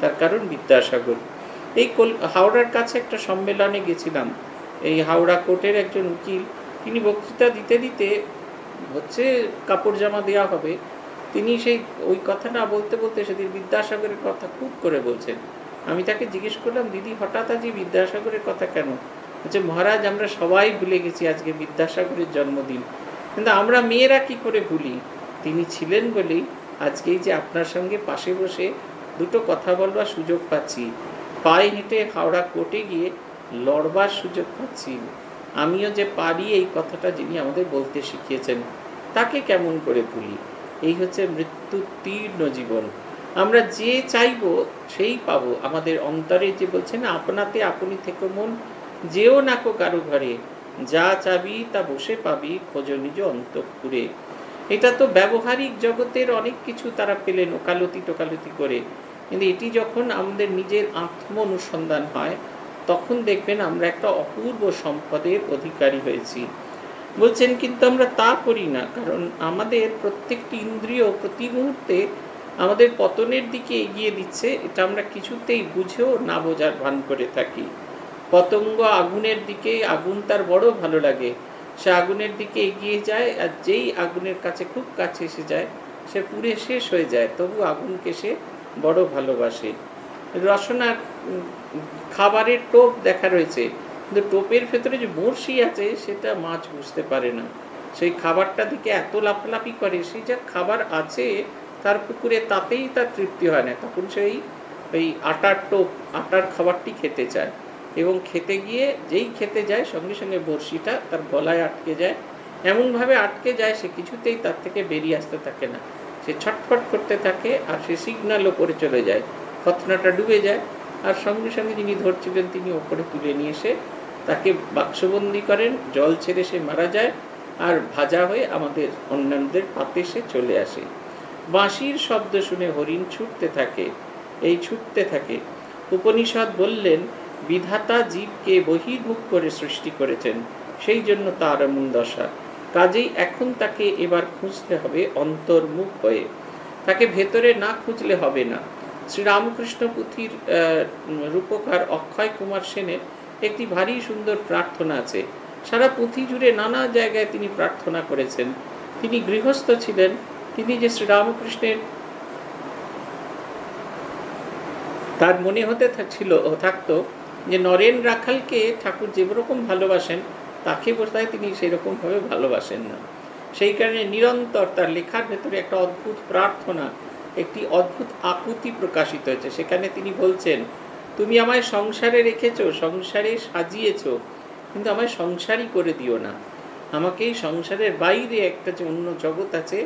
তার কারণ বিদ্যাসাগর। এই হাওড়ার কাছে একটা সম্মেলনে গেছিলাম, এই হাওড়া কোর্টের একজন উকিল, তিনি বক্তৃতা দিতে দিতে হচ্ছে কাপড় জামা দেওয়া হবে, তিনি সেই ওই কথা না বলতে বলতে সেদিন বিদ্যাসাগরের কথা খুব করে বলছেন। আমি তাকে জিজ্ঞেস করলাম, দিদি হঠাৎ আজ বিদ্যাসাগরের কথা কেন? বলছে মহারাজ আমরা সবাই ভুলে গেছি আজকে বিদ্যাসাগরের জন্মদিন, কিন্তু আমরা মেয়েরা কি করে ভুলি? তিনি ছিলেন বলেই আজকেই যে আপনার সঙ্গে পাশে বসে দুটো কথা বলবার সুযোগ পাচ্ছি, পায়ে হেঁটে হাওড়া কোর্টে গিয়ে লড়বার সুযোগ পাচ্ছি, আমিও যে পারি এই কথাটা যিনি আমাদের বলতে শিখিয়েছেন তাকে কেমন করে ভুলি? এই হচ্ছে মৃত্যুতীর্ণ জীবন। আমরা যে চাইব সেই পাব। আমাদের অন্তরে যে বলছে না, আপনাতে আপনি থেকে মন যেও না কো কারো ঘরে, যা চাবি তা বসে পাবি খোঁজ নিজ অন্তঃপুরে। এটা তো ব্যবহারিক জগতের অনেক কিছু তারা পেলেন ওকালতি টোকালতি করে, কিন্তু এটি যখন আমাদের নিজের আত্ম অনুসন্ধান হয় তখন দেখবেন আমরা একটা অপূর্ব সম্পদের অধিকারী হয়েছি। বলছেন কিন্তু আমরা তা করি না, কারণ আমাদের প্রত্যেকটি ইন্দ্রিয় প্রতি মুহূর্তে আমাদের পতনের দিকে এগিয়ে দিচ্ছে। এটা আমরা কিছুতেই বুঝেও না বোঝার ভান করে থাকি। পতঙ্গ আগুনের দিকে, আগুন তার বড় ভালো লাগে, সে আগুনের দিকে এগিয়ে যায়, আর যেই আগুনের কাছে খুব কাছে এসে যায় সে পুড়ে শেষ হয়ে যায়, তবু আগুনকে সে বড় ভালোবাসে। রসনার খাবারের টোপ দেখা রয়েছে, কিন্তু টোপের ভেতরে যে বড়শি আছে সেটা মাছ বুঝতে পারে না। সেই খাবারটা দিকে এত লাফালাফি করে, সেই যা খাবার আছে তার পুকুরে তাতেই তার তৃপ্তি হয় না, তখন সেই ওই আটার টোপ, আটার খাবারটি খেতে চায়, এবং খেতে গিয়ে যেই খেতে যায় সঙ্গে সঙ্গে বড়শিটা তার গলায় আটকে যায়। এমনভাবে আটকে যায় সে কিছুতেই তার থেকে বেরিয়ে আসতে থাকে না, সে ছটফট করতে থাকে, আর সে সিগন্যাল ওপরে চলে যায়, খতনাটা ডুবে যায়, আর সঙ্গে সঙ্গে যিনি ধরছিলেন তিনি ওপরে তুলে নিয়ে এসে তাকে বাক্সবন্দি করেন, জল ছেড়ে সে মারা যায়, আর ভাজা হয়ে আমাদের অন্যান্যদের পাতে সে চলে আসে। বাঁশির শব্দ শুনে হরিণ ছুটতে থাকে, এই ছুটতে থাকে। উপনিষদ বললেন বিধাতা জীবকে বহির্মুখ করে সৃষ্টি করেছেন, সেই জন্য তার এমন দশা। কাজেই এখন তাকে এবার খুঁজতে হবে অন্তর্মুখ হয়ে, তাকে ভেতরে না খুঁজলে হবে না। শ্রী রামকৃষ্ণ পুঁথির রূপকার অক্ষয় কুমার সেনের একটি ভারী সুন্দর প্রার্থনা আছে। সারা পুঁথি জুড়ে নানা জায়গায় তিনি প্রার্থনা করেছেন। তিনি গৃহস্থ ছিলেন, তিনি যে শ্রীরামকৃষ্ণের তার মনে হতে থাকতো যে নরেন্দ্র রাখলকে ঠাকুর যেরকম ভালোবাসেন তাকে বোধহয় তিনি সেরকমভাবে ভালোবাসেন না। সেই কারণে নিরন্তর তার লেখার ভেতরে একটা অদ্ভুত প্রার্থনা, একটি অদ্ভুত আকুতি প্রকাশিত হয়েছে। সেখানে তিনি বলছেন তুমি আমায় সংসারে রেখেছ, সংসারে সাজিয়েছ, কিন্তু আমায় সংসারই করে দিও না, আমাকে এই সংসারের বাইরে একটা যে অন্য জগৎ আছে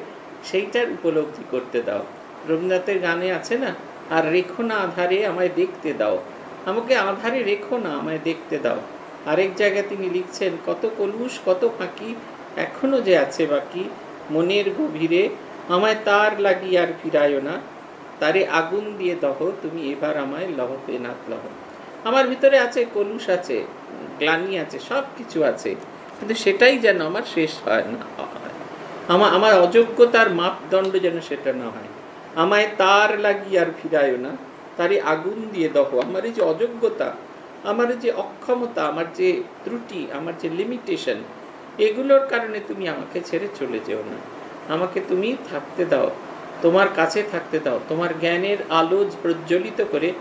সেইটার উপলব্ধি করতে দাও। রবীন্দ্রনাথের গানে আছে না, আর রেখো না আধারে আমায় দেখতে দাও, আমাকে আধারে রেখো না আমায় দেখতে দাও। আরেক জায়গায় তিনি লিখছেন কত কলুষ কত ফাঁকি एखोनो जे आछे बाकी मनेर गभीरे आमाय तार लागिये आर फिरायो ना, तारे आगुन दिये दहो तुमी एबार आमाय लहते ना लहो। आमार भितरे आछे कलुष आछे ग्लानि आछे सब किछु आछे, किन्तु सेटाई जेन आमार शेष हय ना, आमार अयोग्यतार मापदंड जेन सेटा ना हय। आमाय तार लागिये आर फिरायो ना, तारे आगुन दिये दहो। आमार जे अयोग्यता, आमार जे अक्षमता, आमार जे त्रुटि, आमार जे लिमिटेशन, एगुलोर कारणे तुमी आमाके छेड़े चले जेओ ना, आमाके तुमी थाकते दाओ, तोमार काछे थाकते दाओ। तोमार ज्ञानेर आलो प्रज्वलित करे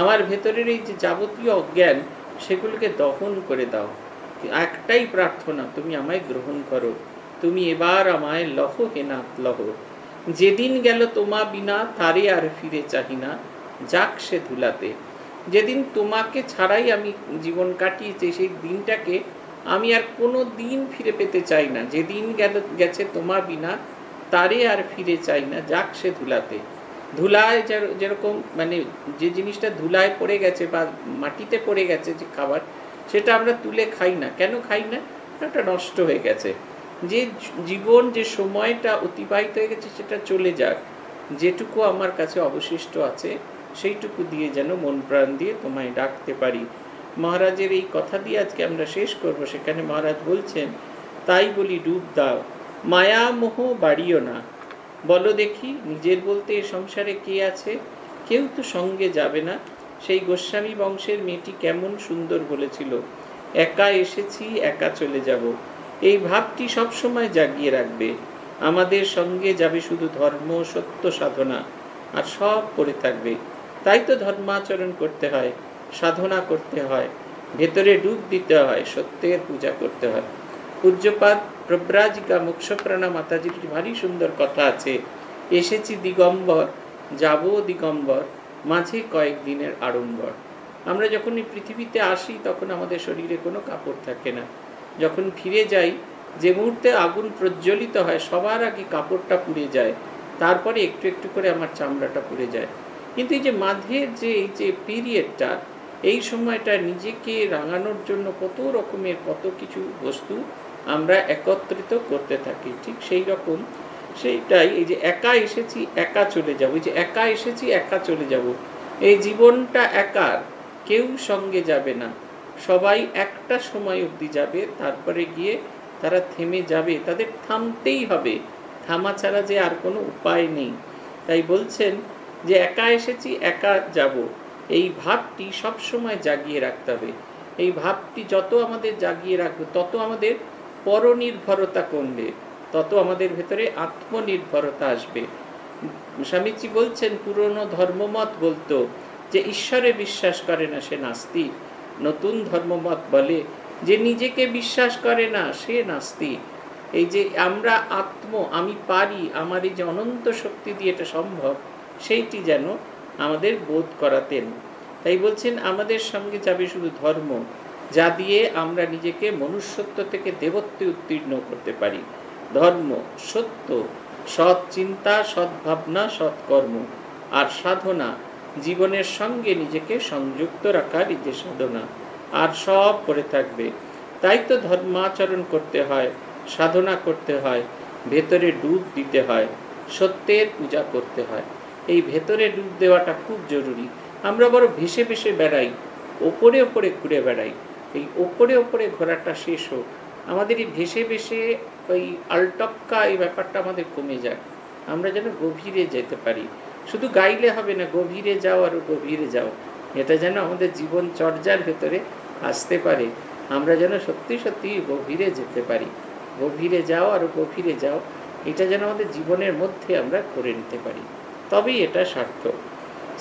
आमार भेतरेर एई जे जाबतीय अज्ञान सेगुलोके दहन करे दाओ। एकटाई प्रार्थना, तुमी आमाय ग्रहण करो, तुमी एबार आमाय लहो हे ना लहो। जेदिन गेल तोमा बिना तारे आर फिरे चाहिना जाक से धुलाते, जेदिन तोमाके छाड़ाई आमी जीवन काटिएछि सेई दिनटाके आमी आर कोनो दिन फिरे पेते चाई ना। जेदिन गेल गेछे तोमार बिना तारे आर फिरे चाई ना जाक से धुलाते। धुलाय जेरकम माने जे जिनिसटा धुलाय पड़े गेछे बा माटिते पड़े गेछे जे खाबार, सेटा आमरा तुले खाई ना। केन खाई ना? ओटा नष्ट हये गेछे। जे जीवन जे समयटा अतिबाहित हये गेछे सेटा चले जाक, जेटुकु आमार काछे अवशिष्ट आछे सेइटुकु दिये जेन मन प्राण दिये तोमाय डाकते पारी। महाराजेर ये कथा दिए आज के शेष करब। सेखाने महाराज बोलछेन, ताई बोली डूब दाओ माया मोह बाड़ियो ना, बोलो देखी निजेर बोलते ए संसारे के आछे, केउ तो संगे जाबे ना। सेई गोस्वामी वंशेर मेयेटी केमन सुंदर बोलेछिलो, एका एसेछि एका चले जाबो। एई भावटी सब समय जागिए राखबे, आमादेर संगे जाबे शुधु धर्म सत्य साधना आर सब पड़े थाकबे। ताई तो धर्माचरण करते हय, साधना करते हैं, भेतरे डूब दीते हैं, सत्य पूजा करते हैं। पूज्यपाद प्रब्राजिका मोक्षप्रणा माता जी की भारी सुंदर कथा आछे, एसेछि दिगम्बर जाबो दिगम्बर माझे कयेक दिनेर आड़म्बर। आमरा जखन पृथिवीते आसि तखन आमादेर शरीरे कोनो कापड़ थाके ना, जखन फिरे जाई जे मुहूर्ते आगुन प्रज्वलित हय सबार आगे कापड़टा पुड़े जाय, तारपरे एकटु एकटु करे आमार चामड़ाटा पुड़े जाय। किन्तु एई जे माझेर जे पिरियडटा এই সময়টা নিজেকে রাঙানোর জন্য কত রকমের কত কিছু বস্তু আমরা একত্রিত করতে থাকি। ঠিক সেই রকম সেইটাই এই যে একা এসেছি একা চলে যাব, এই যে একা এসেছি একা চলে যাব, এই জীবনটা একার, কেউ সঙ্গে যাবে না। সবাই একটা সময় অবধি যাবে, তারপরে গিয়ে তারা থেমে যাবে, তাদের থামতেই হবে, থামা ছাড়া যে আর কোনো উপায় নেই। তাই বলছেন যে একা এসেছি একা যাব, এই ভাবটি সব সময় জাগিয়ে রাখতে হবে। এই ভাবটি যত আমাদের জাগিয়ে রাখবে তত আমাদের পরনির্ভরতা কমবে, তত আমাদের ভেতরে আত্মনির্ভরতা আসবে। স্বামীজি বলছেন, পুরনো ধর্মমত বলতো যে ঈশ্বরে বিশ্বাস করে না সে নাস্তিক, নতুন ধর্মমত বলে যে নিজেকে বিশ্বাস করে না সে নাস্তিক। এই যে আমরা আত্ম, আমি পারি, আমার এই যে অনন্ত শক্তি দিয়ে এটা সম্ভব, সেইটি যেন আমাদের বোধ করাতেন। তাই বলছেন আমাদের সঙ্গে যাবে শুধু ধর্ম, যা দিয়ে আমরা নিজেকে মনুষ্যত্ব থেকে দেবত্বে উত্তীর্ণ করতে পারি। ধর্ম, সত্য, সৎ চিন্তা, সৎ ভাবনা, সৎ কর্ম আর সাধনা, জীবনের সঙ্গে নিজেকে সংযুক্ত রাখার যে সাধনা, আর সব পড়ে থাকবে। তাই তো ধর্মাচরণ করতে হয়, সাধনা করতে হয়, ভেতরে ডুব দিতে হয়, সত্যের পূজা করতে হয়। এই ভেতরে ডুব দেওয়াটা খুব জরুরি। আমরা বড় ভেসে ভেসে বেড়াই, ওপরে ওপরে ঘুরে বেড়াই। এই ওপরে ওপরে ঘোরাটা শেষ হোক, আমাদের এই ভেসে ভেসে ওই আলটপকা এই ব্যাপারটা আমাদের কমে যাক, আমরা যেন গভীরে যেতে পারি। শুধু গাইলে হবে না, গভীরে যাও আরও গভীরে যাও, এটা যেন আমাদের জীবন চর্যার ভেতরে আসতে পারে, আমরা যেন সত্যি সত্যি গভীরে যেতে পারি। গভীরে যাও আরও গভীরে যাও, এটা যেন আমাদের জীবনের মধ্যে আমরা করে নিতে পারি, তবেই এটা সার্থক।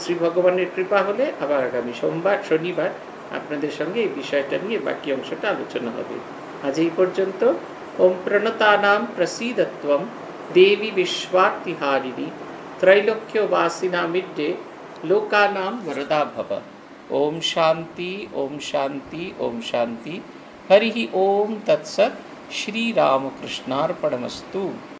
শ্রী ভগবানের কৃপা হলে আবার আগামী সোমবার শনিবার আপনাদের সঙ্গে এই বিষয়টা নিয়ে বাকি অংশটা আলোচনা হবে। আজ এই পর্যন্ত। ওম প্রণতানাম প্রসিদত্বম দেবী বিশ্বার্থিহারিণী ত্রৈলোক্য বাসিনা মিড্ডে লোকানাম বরদা ভব। ওম শান্তি, ওম শান্তি, ওম শান্তি। হরি ওম তৎসৎ। শ্রী রামকৃষ্ণার্পণমস্তু।